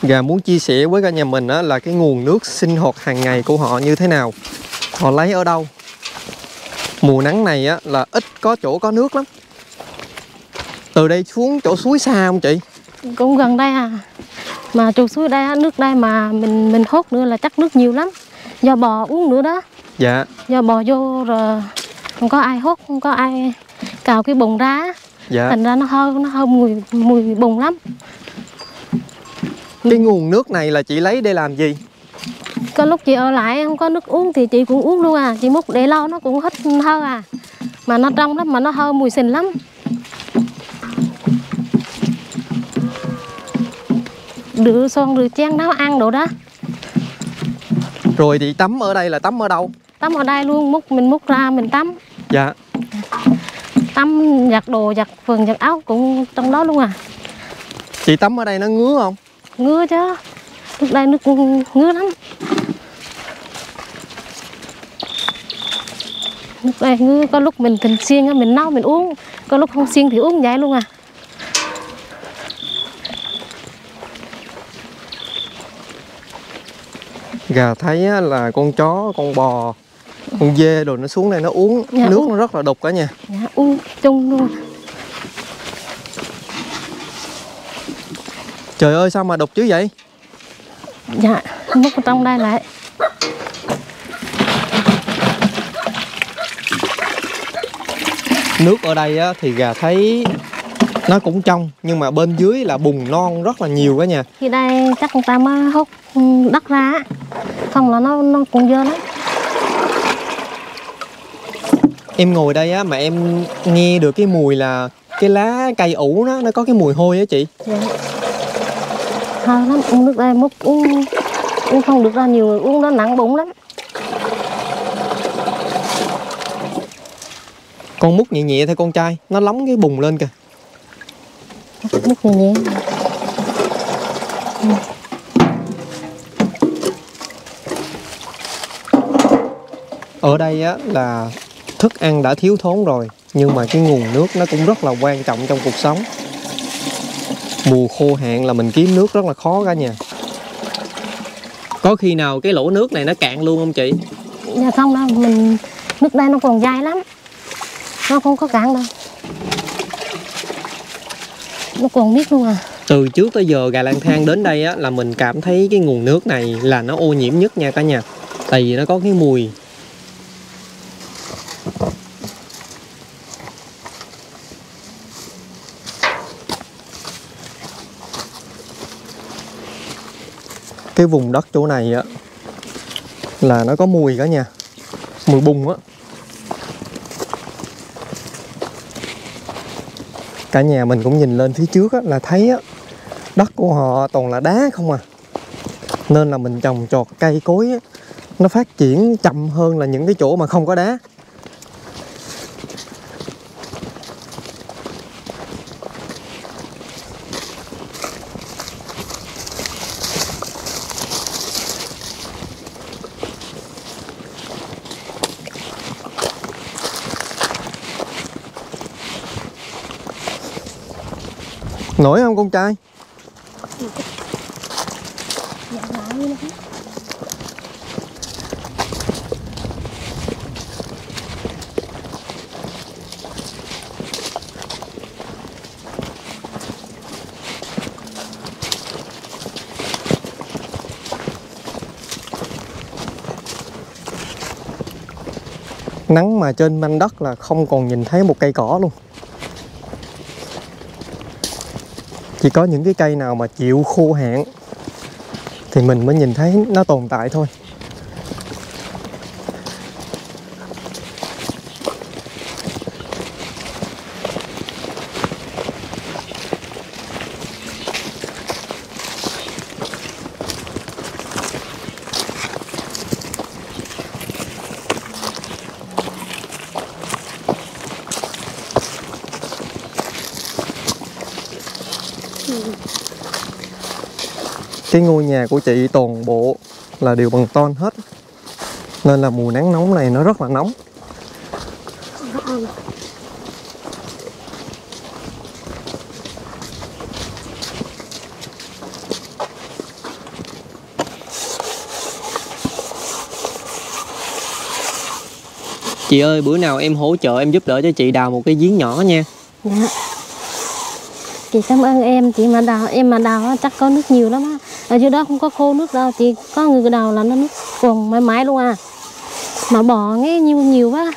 Và muốn chia sẻ với cả nhà mình á, là cái nguồn nước sinh hoạt hàng ngày của họ như thế nào, họ lấy ở đâu. Mùa nắng này á, là ít có chỗ có nước lắm. Từ đây xuống chỗ suối xa không chị? Cũng gần đây à. Mà chỗ suối đây á, nước đây mà mình hốt nữa là chắc nước nhiều lắm. Do bò uống nữa đó. Dạ. Do bò vô rồi không có ai hốt, không có ai cào cái bồn ra. Dạ. Thành ra nó hơi mùi bùn lắm. Cái nguồn nước này là chị lấy để làm gì? Có lúc chị ở lại không có nước uống thì chị cũng uống luôn à. Chị múc để lâu nó cũng hết hơi à. Mà nó trong lắm, mà nó hơi mùi xình lắm. Rửa son, rửa chén, nấu ăn đồ đó. Rồi thì tắm ở đây là tắm ở đâu? Tắm ở đây luôn, mình múc ra mình tắm. Dạ. Tắm giặt đồ, giặt quần, giặt áo cũng trong đó luôn à. Chị tắm ở đây nó ngứa không? Ngứa chứ. Lúc đây nó cũng ngứa lắm. Lúc đây ngứa, có lúc mình thịnh xiên, mình nấu, mình uống. Có lúc không xiên thì uống vậy luôn à. Gà thấy là con chó, con bò, con dê đồ nó xuống đây nó uống, dạ, nước uống. Nó rất là độc cả nhà. Dạ, uống chung luôn. Trời ơi sao mà đục chứ vậy? Dạ, không có trong đây lại. Nước ở đây á, thì gà thấy nó cũng trong, nhưng mà bên dưới là bùn non rất là nhiều cả nhà. Thì đây chắc người ta mới hút đất ra, không là nó cũng dơ lắm. Em ngồi đây á, mà em nghe được cái mùi là cái lá cây ủ nó có cái mùi hôi á chị. Dạ. Thôi lắm, uống nước đây múc uống không được ra nhiều, uống nó nặng bụng lắm. Con múc nhẹ nhẹ thôi con trai, nó lóng cái bùn lên kìa. Múc nhẹ nhẹ. Ở đây á là thức ăn đã thiếu thốn rồi, nhưng mà cái nguồn nước nó cũng rất là quan trọng trong cuộc sống. Mùa khô hạn là mình kiếm nước rất là khó cả nhà. Có khi nào cái lỗ nước này nó cạn luôn không chị? Dạ không đâu, mình nước đây nó còn dai lắm, nó không có cạn đâu, nó còn biết luôn à. Từ trước tới giờ Gà Lang Thang đến đây á, là mình cảm thấy cái nguồn nước này là nó ô nhiễm nhất nha cả nhà. Tại vì nó có cái mùi. Cái vùng đất chỗ này á là nó có mùi cả nhà, mùi bùn á. Cả nhà mình cũng nhìn lên phía trước á, là thấy á, đất của họ toàn là đá không à. Nên là mình trồng trọt cây cối á, nó phát triển chậm hơn là những cái chỗ mà không có đá. Nổi không con trai? Nắng mà trên mảnh đất là không còn nhìn thấy một cây cỏ luôn. Chỉ có những cái cây nào mà chịu khô hạn thì mình mới nhìn thấy nó tồn tại thôi. Cái ngôi nhà của chị toàn bộ là đều bằng ton hết. Nên là mùa nắng nóng này nó rất là nóng. Chị ơi, bữa nào em hỗ trợ em giúp đỡ cho chị đào một cái giếng nhỏ nha. Dạ. Chị cảm ơn em, chị mà đào, em mà đào chắc có nước nhiều lắm á. Ở dưới đó không có khô nước đâu, chị có người đào là nó nước còn mãi mãi luôn à. Mà bò nghe nhiều quá,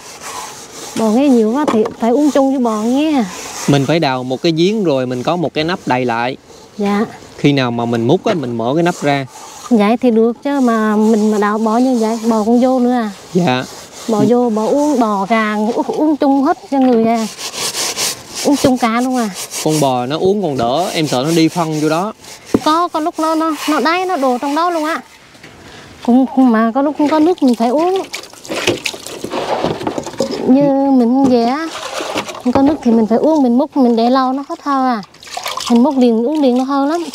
bò nghe nhiều quá thì phải uống chung với bò nghe. Mình phải đào một cái giếng rồi mình có một cái nắp đầy lại. Dạ. Khi nào mà mình múc á, mình mở cái nắp ra. Vậy thì được chứ, mà mình mà đào bò như vậy, bò cũng vô nữa à. Dạ. Bò vô, bò uống, bò gà uống chung hết cho người à. Uống chung cá luôn à. Con bò nó uống còn đỡ, em sợ nó đi phân vô đó. Có lúc nó đáy, nó đổ trong đó luôn á. Cũng mà có lúc không có nước mình phải uống. Như mình không về á, không có nước thì mình phải uống, mình múc, mình để lâu nó hết thơ à. Mình múc liền, uống liền nó hơ lắm.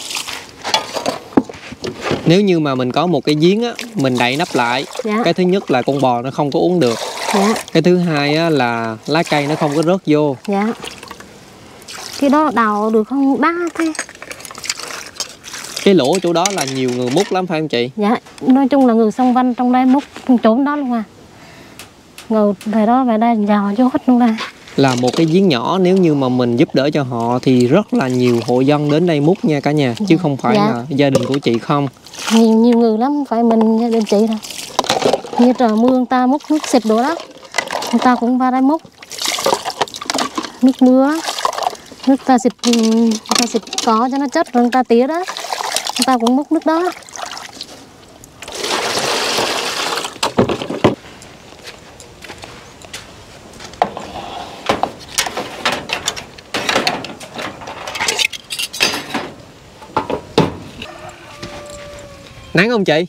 Nếu như mà mình có một cái giếng á, mình đậy nắp lại. Dạ. Cái thứ nhất là con bò nó không có uống được. Dạ. Cái thứ hai á, là lá cây nó không có rớt vô. Dạ. Cái đó đào được không bác thế? Cái lỗ chỗ đó là nhiều người múc lắm phải không chị? Dạ, nói chung là người sông Văn trong đây múc chỗ đó luôn à. Người về đó về đây dò vô hết luôn đây. là một cái giếng nhỏ, nếu như mà mình giúp đỡ cho họ thì rất là nhiều hộ dân đến đây múc nha cả nhà, chứ không phải là gia đình của chị không. Nhiều người lắm, không phải mình gia đình chị đâu. Như trời mưa người ta múc nước xịt đồ đó, người ta cũng vào đây múc. Nước mưa, nước ta xịt có cho nó chất rồi người ta tía đó, người ta cũng múc nước đó. Nắng không chị?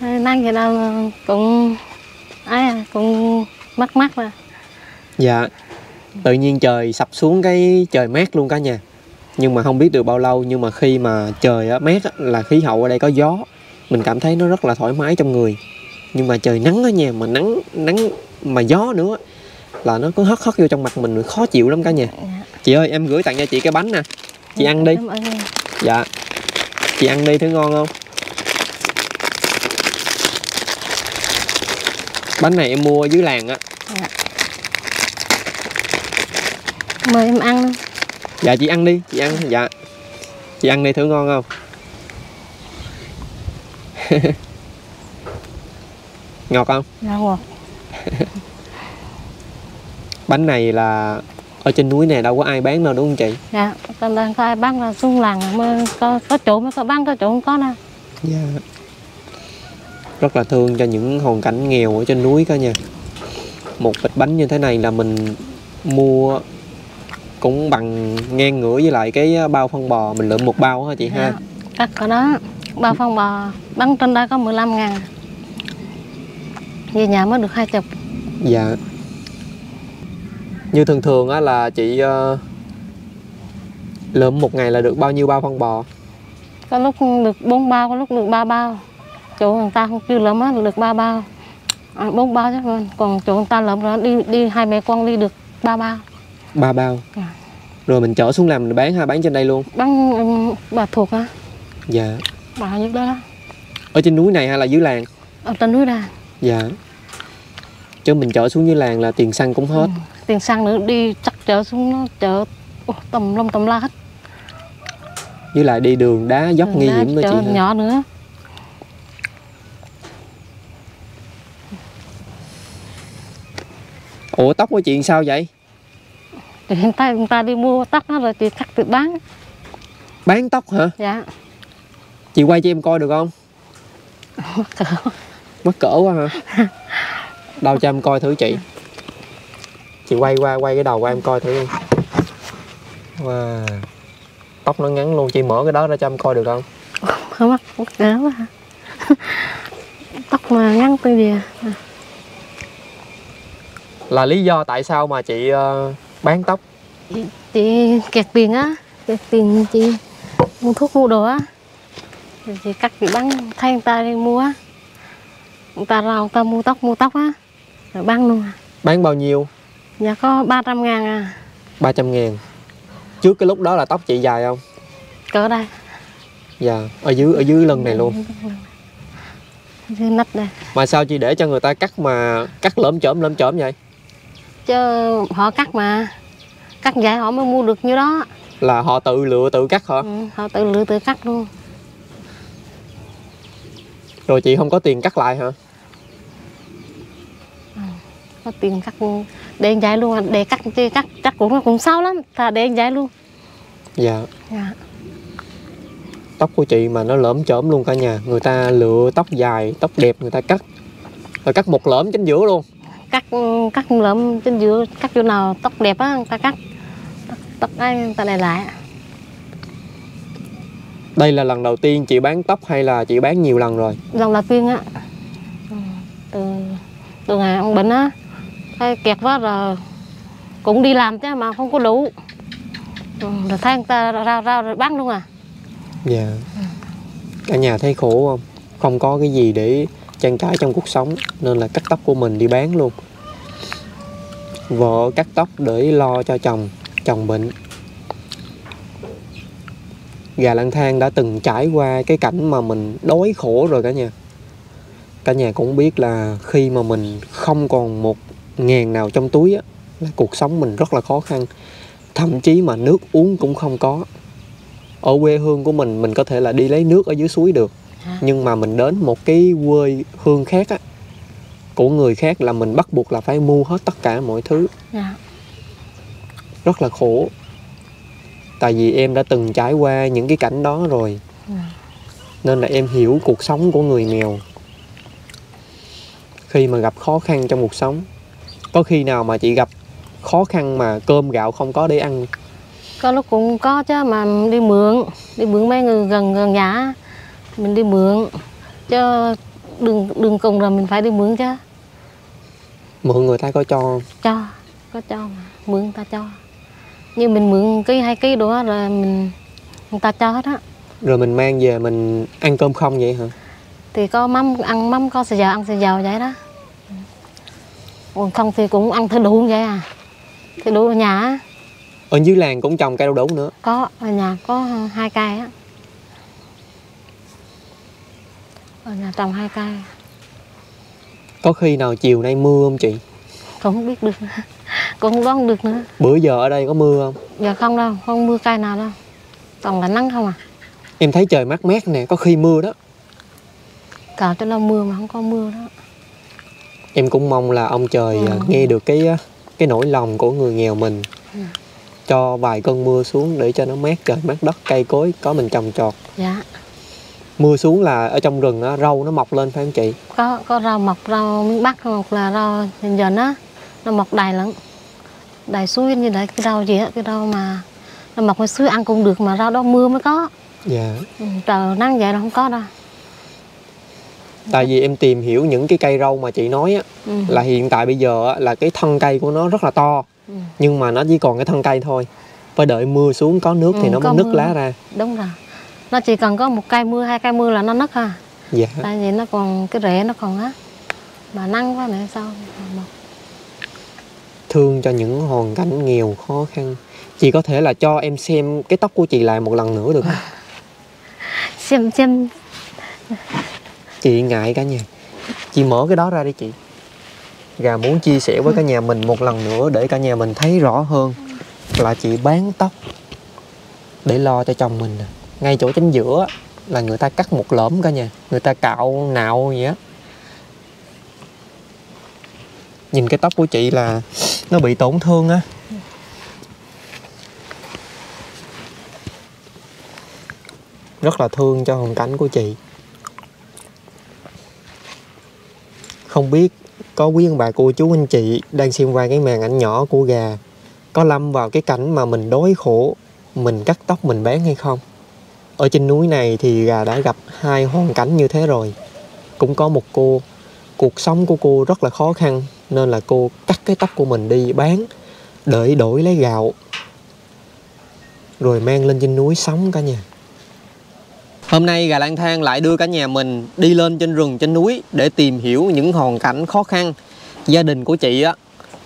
Nắng thì đâu cũng cũng mắc mắc mà. Dạ. Tự nhiên trời sập xuống cái trời mát luôn cả nhà. Nhưng mà không biết được bao lâu, nhưng mà khi mà trời mát là khí hậu ở đây có gió, mình cảm thấy nó rất là thoải mái trong người. Nhưng mà trời nắng ở nhà mà nắng mà gió nữa là nó cứ hất vô trong mặt mình, khó chịu lắm cả nhà. Chị ơi, em gửi tặng cho chị cái bánh nè. Chị ăn đi. Dạ. Chị ăn đi, thấy ngon không? Bánh này em mua ở dưới làng á. Dạ. Mời em ăn luôn. Dạ chị ăn đi, chị ăn. Dạ. Chị ăn đi, thử ngon không? Ngọt không? Ngọt. Bánh này là ở trên núi này đâu có ai bán đâu đúng không chị? Dạ, không có ai bán, là xuống làng mới có chỗ mới có bán, có chỗ không có đâu. Dạ. Rất là thương cho những hoàn cảnh nghèo ở trên núi cả nhà. Một bịch bánh như thế này là mình mua cũng bằng ngang ngửa với lại cái bao phân bò, mình lượm một bao hả chị ha? Cắt ở đó, bao phân bò bán trên đây có 15.000, về nhà mới được 20. Dạ. Như thường thường á là chị lượm một ngày là được bao nhiêu bao phân bò? Có lúc được 4 bao, có lúc được 3 bao. Chỗ người ta không kêu lượm á được 3 bao, 4 bao chắc thôi. Còn chỗ người ta lượm rồi đi hai mẹ con đi được 3 bao. 3 bao. À. Rồi mình chở xuống làm mình bán ha, bán trên đây luôn. Bán bà thuộc hả? Dạ. Bà nhất đó. Ở trên núi này hay là dưới làng? Ở trên núi này. Dạ. Chứ mình chở xuống dưới làng là tiền xăng cũng hết. Ừ. Tiền xăng nữa, đi chắc chở xuống nó chở tầm lông tầm la hết. Với lại đi đường đá dốc đường nguy hiểm nữa chị. Nhỏ nữa. Ủa tóc của chị sao vậy? Thì hiện tại người ta đi mua tóc đó rồi chị cắt tự bán. Bán tóc hả? Dạ. Chị quay cho em coi được không? Mắc cỡ. Mắc cỡ quá hả? Đâu cho em coi thử chị. Chị quay qua, quay cái đầu qua em coi thử. Wow. Tóc nó ngắn luôn, chị mở cái đó ra cho em coi được không? Không mắc, mắc cỡ quá hả? Tóc mà ngắn tới gì à? Là lý do tại sao mà chị bán tóc? Chị kẹt tiền á, kẹt tiền chị mua thuốc mua đồ á. Chị cắt chị bán, thay người ta đi mua á. Người ta ra người ta mua tóc á, rồi bán luôn à. Bán bao nhiêu? Dạ có 300.000 à. 300.000. Trước cái lúc đó là tóc chị dài không? Cỡ đây. Dạ, ở dưới lưng này luôn. Dưới nách đây. Mà sao chị để cho người ta cắt mà cắt lởm chởm vậy? Chứ họ cắt mà. Cắt vậy họ mới mua được như đó. Là họ tự lựa tự cắt hả? Ừ, họ tự lựa tự cắt luôn. Rồi chị không có tiền cắt lại hả? Có tiền cắt luôn. Để anh dạy luôn, để cắt cũng xấu lắm, ta để anh dạy luôn. Dạ. Dạ. Tóc của chị mà nó lởm chởm luôn cả nhà. Người ta lựa tóc dài, tóc đẹp người ta cắt. Rồi cắt một lởm chính giữa luôn. Cắt lởm chính giữa, cắt chỗ nào tóc đẹp á, người ta cắt. Tóc ấy người ta để lại. Đây là lần đầu tiên chị bán tóc hay là chị bán nhiều lần rồi? Lần đầu tiên á. Từ ngày ông bệnh á, thấy kẹt quá rồi cũng đi làm chứ mà không có đủ. Rồi thấy người ta ra rồi bán luôn à. Dạ. Cả nhà thấy khổ không? Không có cái gì để trang trải trong cuộc sống nên là cắt tóc của mình đi bán luôn. Vợ cắt tóc để lo cho chồng, chồng bệnh. Gà Lang Thang đã từng trải qua cái cảnh mà mình đói khổ rồi cả nhà. Cả nhà cũng biết là khi mà mình không còn một ngàn nào trong túi á, là cuộc sống mình rất là khó khăn. Thậm chí mà nước uống cũng không có. Ở quê hương của mình có thể là đi lấy nước ở dưới suối được. Nhưng mà mình đến một cái quê hương khác á, của người khác, là mình bắt buộc là phải mua hết tất cả mọi thứ. Rất là khổ. Tại vì em đã từng trải qua những cái cảnh đó rồi, nên là em hiểu cuộc sống của người nghèo. Khi mà gặp khó khăn trong cuộc sống, có khi nào mà chị gặp khó khăn mà cơm gạo không có để ăn? Có lúc cũng có chứ, mà đi mượn mấy người gần nhà, mình đi mượn chứ đường cùng rồi mình phải đi mượn chứ. Mượn người ta có cho không? Cho, có cho mà, mượn người ta cho. Như mình mượn ký 2 ký đó rồi người ta cho hết á. Rồi mình mang về mình ăn cơm không vậy hả? Thì có mắm, ăn mắm, có xì dầu vậy đó. Còn không thì cũng ăn thịt đu vậy à. Thịt đu ở nhà á. Ở dưới làng cũng trồng cây đu đủ nữa. Có, ở nhà có 2 cây á. Ở nhà trồng 2 cây. Có khi nào chiều nay mưa không chị? Cũng không biết được, cũng không đoán được nữa. Bữa giờ ở đây có mưa không? Dạ không đâu, không mưa cây nào đâu. Toàn là nắng không à. Em thấy trời mát mát nè, có khi mưa đó. Cả cho nó mưa mà không có mưa đó. Em cũng mong là ông trời nghe được cái nỗi lòng của người nghèo mình. Cho vài cơn mưa xuống để cho nó mát trời mát đất, cây cối có mình trồng trọt. Dạ. Mưa xuống là ở trong rừng đó, rau nó mọc lên phải không chị? Có rau mọc, rau miếng Bắc mọc là rau dần dần á, nó mọc đầy lắm. Đầy suối như đấy, cái rau gì á, cái rau mà nó mọc ngoài suối ăn cũng được, mà rau đó mưa mới có. Dạ. Trời nắng vậy là không có đâu. Tại vì em tìm hiểu những cái cây rau mà chị nói á, là hiện tại bây giờ á, là cái thân cây của nó rất là to, nhưng mà nó chỉ còn cái thân cây thôi. Phải đợi mưa xuống có nước thì nó mới nứt lá ra. Đúng rồi. Nó chỉ cần có 1 cây mưa, 2 cây mưa là nó nứt ha. Dạ. Tại vì nó còn cái rễ nó còn á, mà nắng quá mẹ sao. Thương cho những hoàn cảnh nghèo khó khăn. Chị có thể là cho em xem cái tóc của chị lại một lần nữa được không? Xem. Chị ngại cả nhà. Chị mở cái đó ra đi chị. Gà muốn chia sẻ với cả nhà mình một lần nữa để cả nhà mình thấy rõ hơn là chị bán tóc để lo cho chồng mình. Ngay chỗ chính giữa là người ta cắt một lõm cả nhà. Người ta cạo nạo vậy á. Nhìn cái tóc của chị là nó bị tổn thương á. Rất là thương cho hoàn cảnh của chị. Không biết có quý ông bà cô chú anh chị đang xem qua cái màn ảnh nhỏ của Gà có lâm vào cái cảnh mà mình đói khổ, mình cắt tóc mình bán hay không. Ở trên núi này thì Gà đã gặp 2 hoàn cảnh như thế rồi. Cũng có một cô, cuộc sống của cô rất là khó khăn, nên là cô cắt cái tóc của mình đi bán để đổi lấy gạo, rồi mang lên trên núi sống cả nhà. Hôm nay Gà Lang Thang lại đưa cả nhà mình đi lên trên rừng trên núi để tìm hiểu những hoàn cảnh khó khăn. Gia đình của chị á,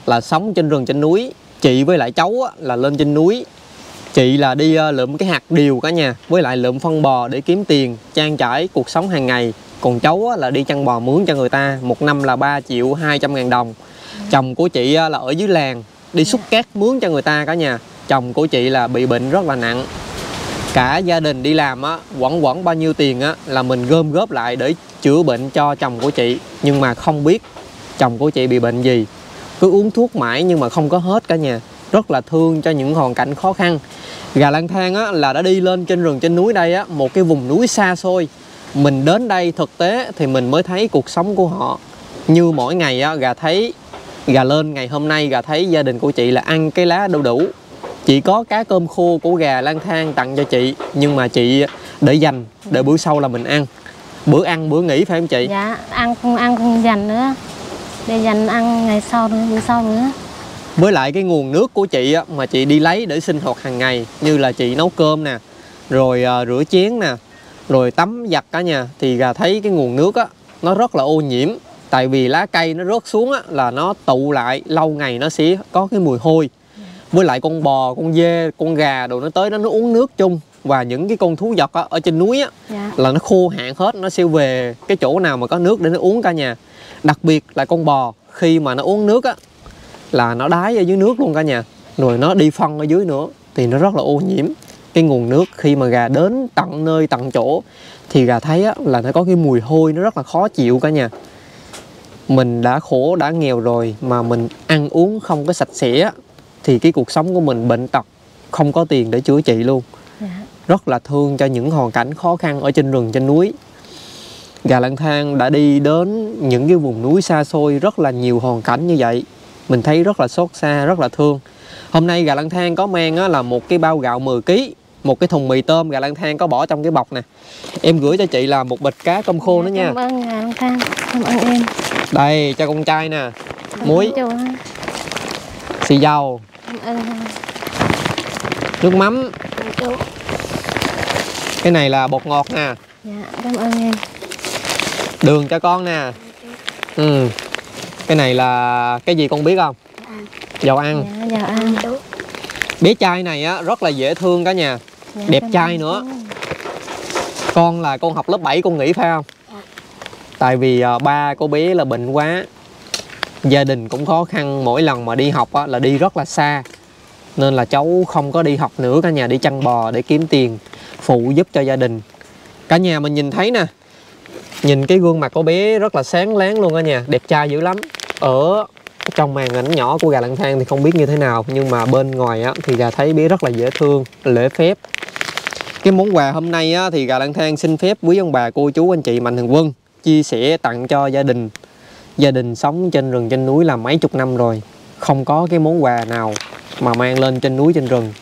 là sống trên rừng trên núi. Chị với lại cháu á, là lên trên núi. Chị là đi lượm cái hạt điều cả nhà, với lại lượm phân bò để kiếm tiền trang trải cuộc sống hàng ngày. Còn cháu á, là đi chăn bò mướn cho người ta, 1 năm là 3.200.000 đồng. Chồng của chị á, là ở dưới làng, đi xúc cát mướn cho người ta cả nhà. Chồng của chị là bị bệnh rất là nặng. Cả gia đình đi làm á, quẩn bao nhiêu tiền á, là mình gom góp lại để chữa bệnh cho chồng của chị. Nhưng mà không biết chồng của chị bị bệnh gì, cứ uống thuốc mãi nhưng mà không có hết cả nhà. Rất là thương cho những hoàn cảnh khó khăn. Gà Lang Thang á, là đã đi lên trên rừng trên núi đây á, một cái vùng núi xa xôi. Mình đến đây thực tế thì mình mới thấy cuộc sống của họ. Như mỗi ngày á, Gà lên ngày hôm nay Gà thấy gia đình của chị là ăn cái lá đu đủ. Chị có cá cơm khô của Gà Lang Thang tặng cho chị, nhưng mà chị để dành để bữa sau là mình ăn. Bữa ăn bữa nghỉ phải không chị? Dạ, ăn không dành nữa, để dành ăn ngày sau nữa, bữa sau nữa. Với lại cái nguồn nước của chị á, mà chị đi lấy để sinh hoạt hàng ngày, như là chị nấu cơm nè, rồi rửa chén nè, rồi tắm giặt cả nhà, thì Gà thấy cái nguồn nước á, nó rất là ô nhiễm. Tại vì lá cây nó rớt xuống á, là nó tụ lại lâu ngày nó sẽ có cái mùi hôi. Với lại con bò, con dê, con gà đồ nó tới đó nó uống nước chung. Và những cái con thú vật á, ở trên núi á, là nó khô hạn hết, nó sẽ về cái chỗ nào mà có nước để nó uống cả nhà. Đặc biệt là con bò, khi mà nó uống nước á, là nó đáy ở dưới nước luôn cả nhà. Rồi nó đi phân ở dưới nữa thì nó rất là ô nhiễm cái nguồn nước. Khi mà gà đến tận nơi tận chỗ thì gà thấy á, là nó có cái mùi hôi nó rất là khó chịu cả nhà. Mình đã khổ đã nghèo rồi mà mình ăn uống không có sạch sẽ thì cái cuộc sống của mình bệnh tật, không có tiền để chữa trị luôn. Rất là thương cho những hoàn cảnh khó khăn ở trên rừng trên núi. Gà lang thang đã đi đến những cái vùng núi xa xôi, rất là nhiều hoàn cảnh như vậy. Mình thấy rất là xót xa, rất là thương. Hôm nay gà lang thang có mang á, là một cái bao gạo 10kg, một cái thùng mì tôm gà lang thang có bỏ trong cái bọc nè. Em gửi cho chị là một bịch cá cơm khô nữa nha. Cảm ơn gà lang thang, cảm ơn em. Đây, cho con trai nè. Muối, xì dầu, nước mắm. Cái này là bột ngọt nè. Dạ, cảm ơn em. Đường cho con nè. Ừ. Cái này là cái gì con biết không? Dầu ăn. Dạ, dầu ăn. Bé trai này á, rất là dễ thương cả nhà. Dạ, đẹp trai nữa. Con là con học lớp 7 con nghỉ phải không? Dạ. Tại vì ba cô bé là bệnh quá. Gia đình cũng khó khăn, mỗi lần mà đi học á, là đi rất là xa. Nên là cháu không có đi học nữa cả nhà, đi chăn bò để kiếm tiền phụ giúp cho gia đình. Cả nhà mình nhìn thấy nè, nhìn cái gương mặt của bé rất là sáng láng luôn cả nhà, đẹp trai dữ lắm. Ở trong màn ảnh nhỏ của gà lang thang thì không biết như thế nào, nhưng mà bên ngoài á, thì gà thấy bé rất là dễ thương, lễ phép. Cái món quà hôm nay á, thì gà lang thang xin phép quý ông bà, cô chú, anh chị mạnh thường quân chia sẻ tặng cho gia đình. Gia đình sống trên rừng trên núi là mấy chục năm rồi, không có cái món quà nào mà mang lên trên núi trên rừng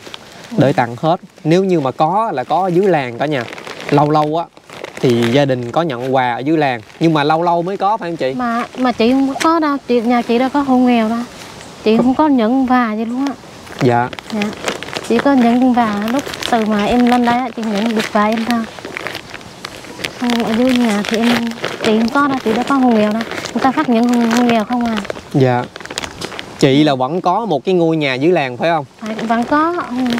để tặng hết. Nếu như mà có là có ở dưới làng cả nhà. Lâu lâu á thì gia đình có nhận quà ở dưới làng, nhưng mà lâu lâu mới có phải không chị? Mà chị không có đâu, chị, nhà chị đâu có hộ nghèo đâu. Chị không có nhận quà gì luôn á. Dạ. Dạ. Chị có nhận quà lúc từ mà em lên đây á, chị nhận được quà em thôi. Không, ở dưới nhà thì em, chị không có đâu, chị đâu có hộ nghèo đâu. Người ta phát những hộ nghèo không à. Dạ. Chị là vẫn có một cái ngôi nhà dưới làng phải không? Vẫn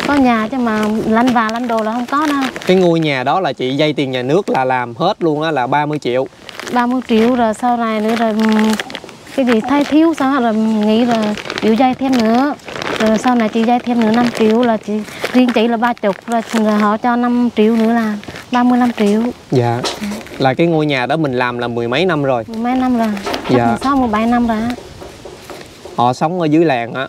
có nhà chứ mà lanh và lanh đồ là không có đâu. Cái ngôi nhà đó là chị vay tiền nhà nước là làm hết luôn á, là 30 triệu. 30 triệu rồi sau này nữa rồi cái gì thay thiếu sao rồi nghĩ là chịu vay thêm nữa. Rồi sau này chị vay thêm nữa 5 triệu là chị, riêng chị là 30 rồi họ cho 5 triệu nữa là 35 triệu. Dạ. Là cái ngôi nhà đó mình làm là mười mấy năm rồi. Mười mấy năm rồi. Chắc dạ. 16, 17 năm rồi á. Họ sống ở dưới làng á,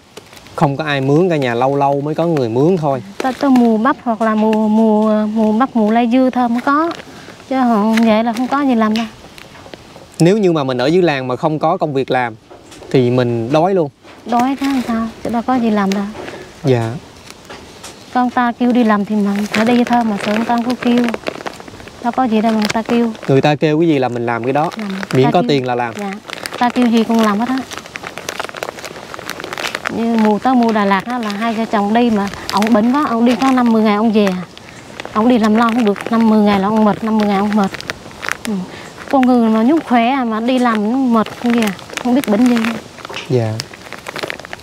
không có ai mướn cả nhà, lâu lâu mới có người mướn thôi. Tới mùa bắp hoặc là mùa bắp, mùa lai dưa thôi mới có. Chứ họ vậy là không có gì làm đâu. Nếu như mà mình ở dưới làng mà không có công việc làm thì mình đói luôn. Đói đó làm sao, chứ đâu có gì làm đâu. Dạ. Con ta kêu đi làm thì mình phải đi thôi mà, sợ người ta không có kêu. Đâu có gì đâu mà người ta kêu. Người ta kêu cái gì là mình làm cái đó, miễn có tiền là làm. Dạ, ta kêu gì con làm hết á. Như mùa tới mùa Đà Lạt đó là hai vợ chồng đi mà ông bệnh quá, ông đi có 50 ngày ông về. Ông đi làm lo không được, 50 ngày là ông mệt, 50 ngày ông mệt. Ừ. Con người mà nhúc khỏe mà đi làm nó mệt không kìa, không biết bệnh gì. Dạ.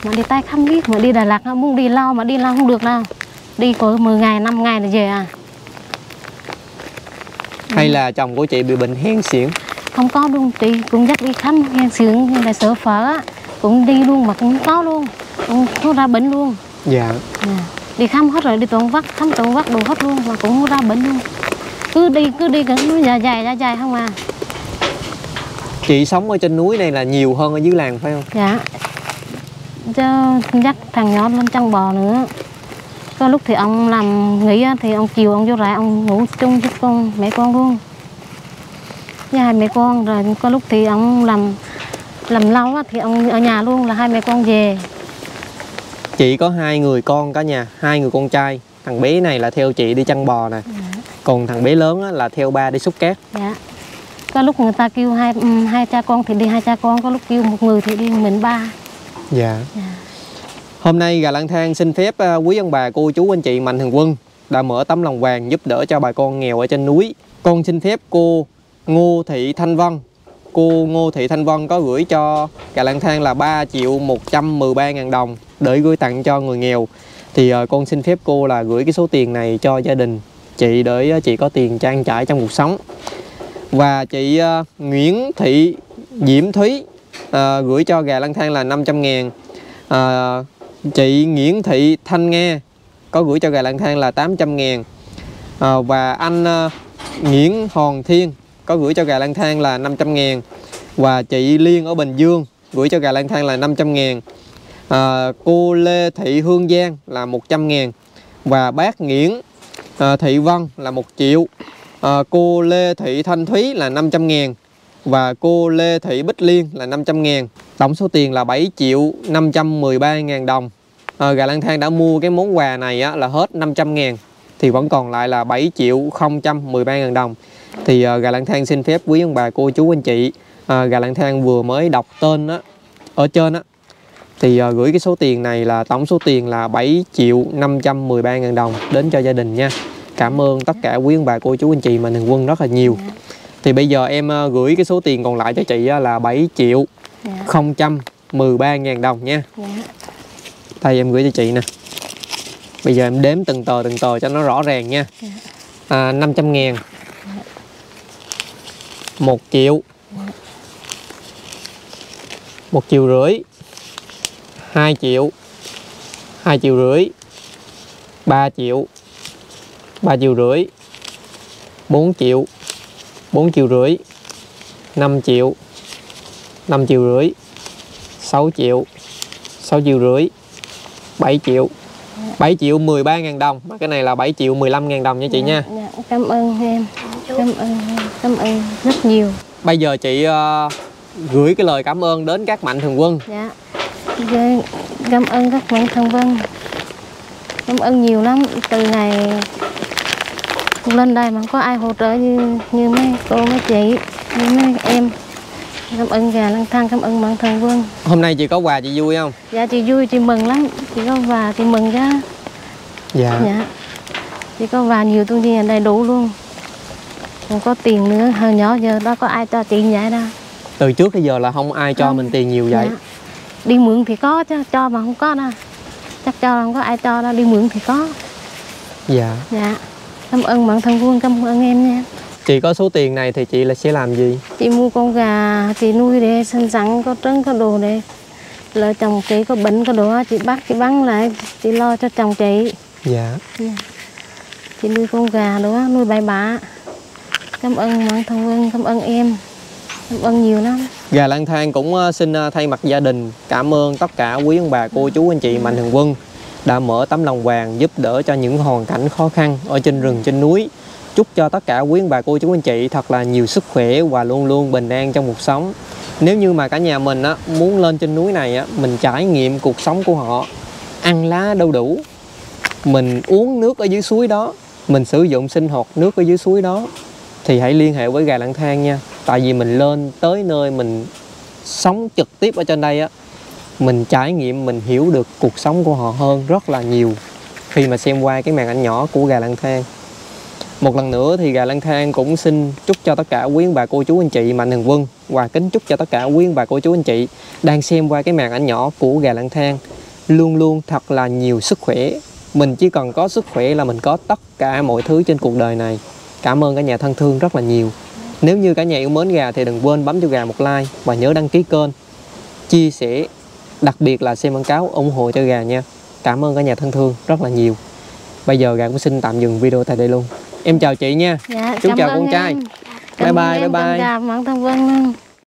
Mà đi tay không biết, mà đi Đà Lạt không muốn đi lo mà đi lo không được đâu. Đi có 10 ngày, 5 ngày là về à. Hay là chồng của chị bị bệnh hen suyễn? Không có luôn, chị cũng dắt đi khám hen suyễn nhưng là sợ phở á. Cũng đi luôn mà cũng có luôn, cũng không ra bệnh luôn. Dạ. Dạ. Đi khám hết rồi, đi tụi vắt, khám tụi vắt đồ hết luôn mà cũng không ra bệnh luôn. Cứ đi cũng dài không à. Chị sống ở trên núi này là nhiều hơn ở dưới làng phải không? Dạ. Cho dắt thằng nhỏ lên chăn bò nữa. Có lúc thì ông làm nghỉ thì ông chiều ông vô rạ ông ngủ chung với con mẹ con luôn. Với hai mẹ con rồi có lúc thì ông làm lâu thì ông ở nhà luôn là hai mẹ con về. Chị có hai người con cả nhà, hai người con trai. Thằng bé này là theo chị đi chăn bò nè. Dạ. Còn thằng bé lớn là theo ba đi xúc cát. Dạ. Có lúc người ta kêu hai cha con thì đi hai cha con, có lúc kêu một người thì đi mình ba. Dạ. Dạ. Hôm nay gà lang thang xin phép quý ông bà, cô chú, anh chị mạnh thường quân đã mở tấm lòng vàng giúp đỡ cho bà con nghèo ở trên núi. Con xin phép cô Ngô Thị Thanh Vân. Cô Ngô Thị Thanh Vân có gửi cho gà lang thang là 3.113.000 đồng để gửi tặng cho người nghèo. Thì con xin phép cô là gửi cái số tiền này cho gia đình chị để chị có tiền trang trải trong cuộc sống. Và chị Nguyễn Thị Diễm Thúy gửi cho gà lang thang là 500.000. chị Nguyễn Thị Thanh Nghe có gửi cho Gà Lang Thang là 800.000. Và anh Nguyễn Hòn Thiên có gửi cho Gà Lang Thang là 500.000. Và chị Liên ở Bình Dương gửi cho Gà Lang Thang là 500.000. Cô Lê Thị Hương Giang là 100.000. Và bác Nguyễn Thị Vân là 1 triệu. Cô Lê Thị Thanh Thúy là 500.000. Và cô Lê Thị Bích Liên là 500.000. Tổng số tiền là 7.513.000 đồng. Gà Lang Thang đã mua cái món quà này á, là hết 500.000. Thì vẫn còn lại là 7.013.000 đồng. Thì Gà Lang Thang xin phép quý ông bà, cô chú, anh chị, Gà Lang Thang vừa mới đọc tên á, ở trên á, thì gửi cái số tiền này là tổng số tiền là 7.513.000 đồng đến cho gia đình nha. Cảm ơn tất cả quý ông bà, cô chú, anh chị Mạnh Thường Quân rất là nhiều. Thì bây giờ em gửi cái số tiền còn lại cho chị là 7.013.000 đồng nha. Đây em gửi cho chị nè. Bây giờ em đếm từng tờ cho nó rõ ràng nha. 500.000, 1 triệu, 1,5 triệu, 2 triệu, 2,5 triệu, 3 triệu, 3,5 triệu, 4 triệu, 4,5 triệu, 5 triệu, 5,5 triệu, 6 triệu, 6,5 triệu, 7 triệu, 7.013.000 đồng. Mà cái này là 7.015.000 đồng nha chị nha. Dạ, cảm ơn em. Cảm ơn rất nhiều. Bây giờ chị gửi cái lời cảm ơn đến các mạnh thường quân. Dạ. Cảm ơn các mạnh thường quân. Cảm ơn nhiều lắm. Từ ngày lên đây mà không có ai hỗ trợ như mấy cô, mấy chị, như mấy em. Cảm ơn Gà Lang Thang, cảm ơn mạnh thường quân. Hôm nay chị có quà chị vui không? Dạ chị vui, chị mừng lắm. Chị có quà chị mừng chứ. Dạ. Dạ. Chị có quà nhiều tương nhiên đầy đủ luôn. Không có tiền nữa, hồi nhỏ giờ đó có ai cho tiền vậy đâu. Từ trước tới giờ là không ai cho mình tiền nhiều vậy. Dạ. Đi mượn thì có chứ, cho mà không có đâu. Chắc cho là không có ai cho đâu, đi mượn thì có. Dạ. Dạ. Cảm ơn mạnh thường quân, cảm ơn em nha. Chị có số tiền này thì chị là sẽ làm gì? Chị mua con gà, chị nuôi để săn sắn, có trứng, có đồ để lỡ chồng chị có bệnh, có đồ chị bắt, chị bán lại, chị lo cho chồng chị. Dạ. Dạ. Chị nuôi con gà đó, nuôi bãi bạ. Cảm ơn mạnh thường quân, cảm ơn em. Cảm ơn nhiều lắm. Gà Lang Thang cũng xin thay mặt gia đình cảm ơn tất cả quý ông bà, cô chú, anh chị mạnh thường quân đã mở tấm lòng vàng giúp đỡ cho những hoàn cảnh khó khăn ở trên rừng, trên núi. Chúc cho tất cả quý ông bà, cô chú, anh chị thật là nhiều sức khỏe và luôn luôn bình an trong cuộc sống. Nếu như mà cả nhà mình á, muốn lên trên núi này á, mình trải nghiệm cuộc sống của họ. Ăn lá đu đủ, mình uống nước ở dưới suối đó, mình sử dụng sinh hoạt nước ở dưới suối đó, thì hãy liên hệ với Gà Lang Thang nha. Tại vì mình lên tới nơi, mình sống trực tiếp ở trên đây á, mình trải nghiệm, mình hiểu được cuộc sống của họ hơn rất là nhiều khi mà xem qua cái màn ảnh nhỏ của Gà Lang Thang. Một lần nữa thì Gà Lang Thang cũng xin chúc cho tất cả quý ông bà, cô chú, anh chị mạnh thường quân, và kính chúc cho tất cả quý ông bà, cô chú, anh chị đang xem qua cái màn ảnh nhỏ của Gà Lang Thang luôn luôn thật là nhiều sức khỏe. Mình chỉ cần có sức khỏe là mình có tất cả mọi thứ trên cuộc đời này. Cảm ơn cả nhà thân thương rất là nhiều. Nếu như cả nhà yêu mến gà thì đừng quên bấm cho gà một like và nhớ đăng ký kênh, chia sẻ, đặc biệt là xem quảng cáo ủng hộ cho gà nha. Cảm ơn cả nhà thân thương rất là nhiều. Bây giờ gà cũng xin tạm dừng video tại đây luôn. Em chào chị nha. Dạ, chúc chào con trai. Bye bye. Bye bye.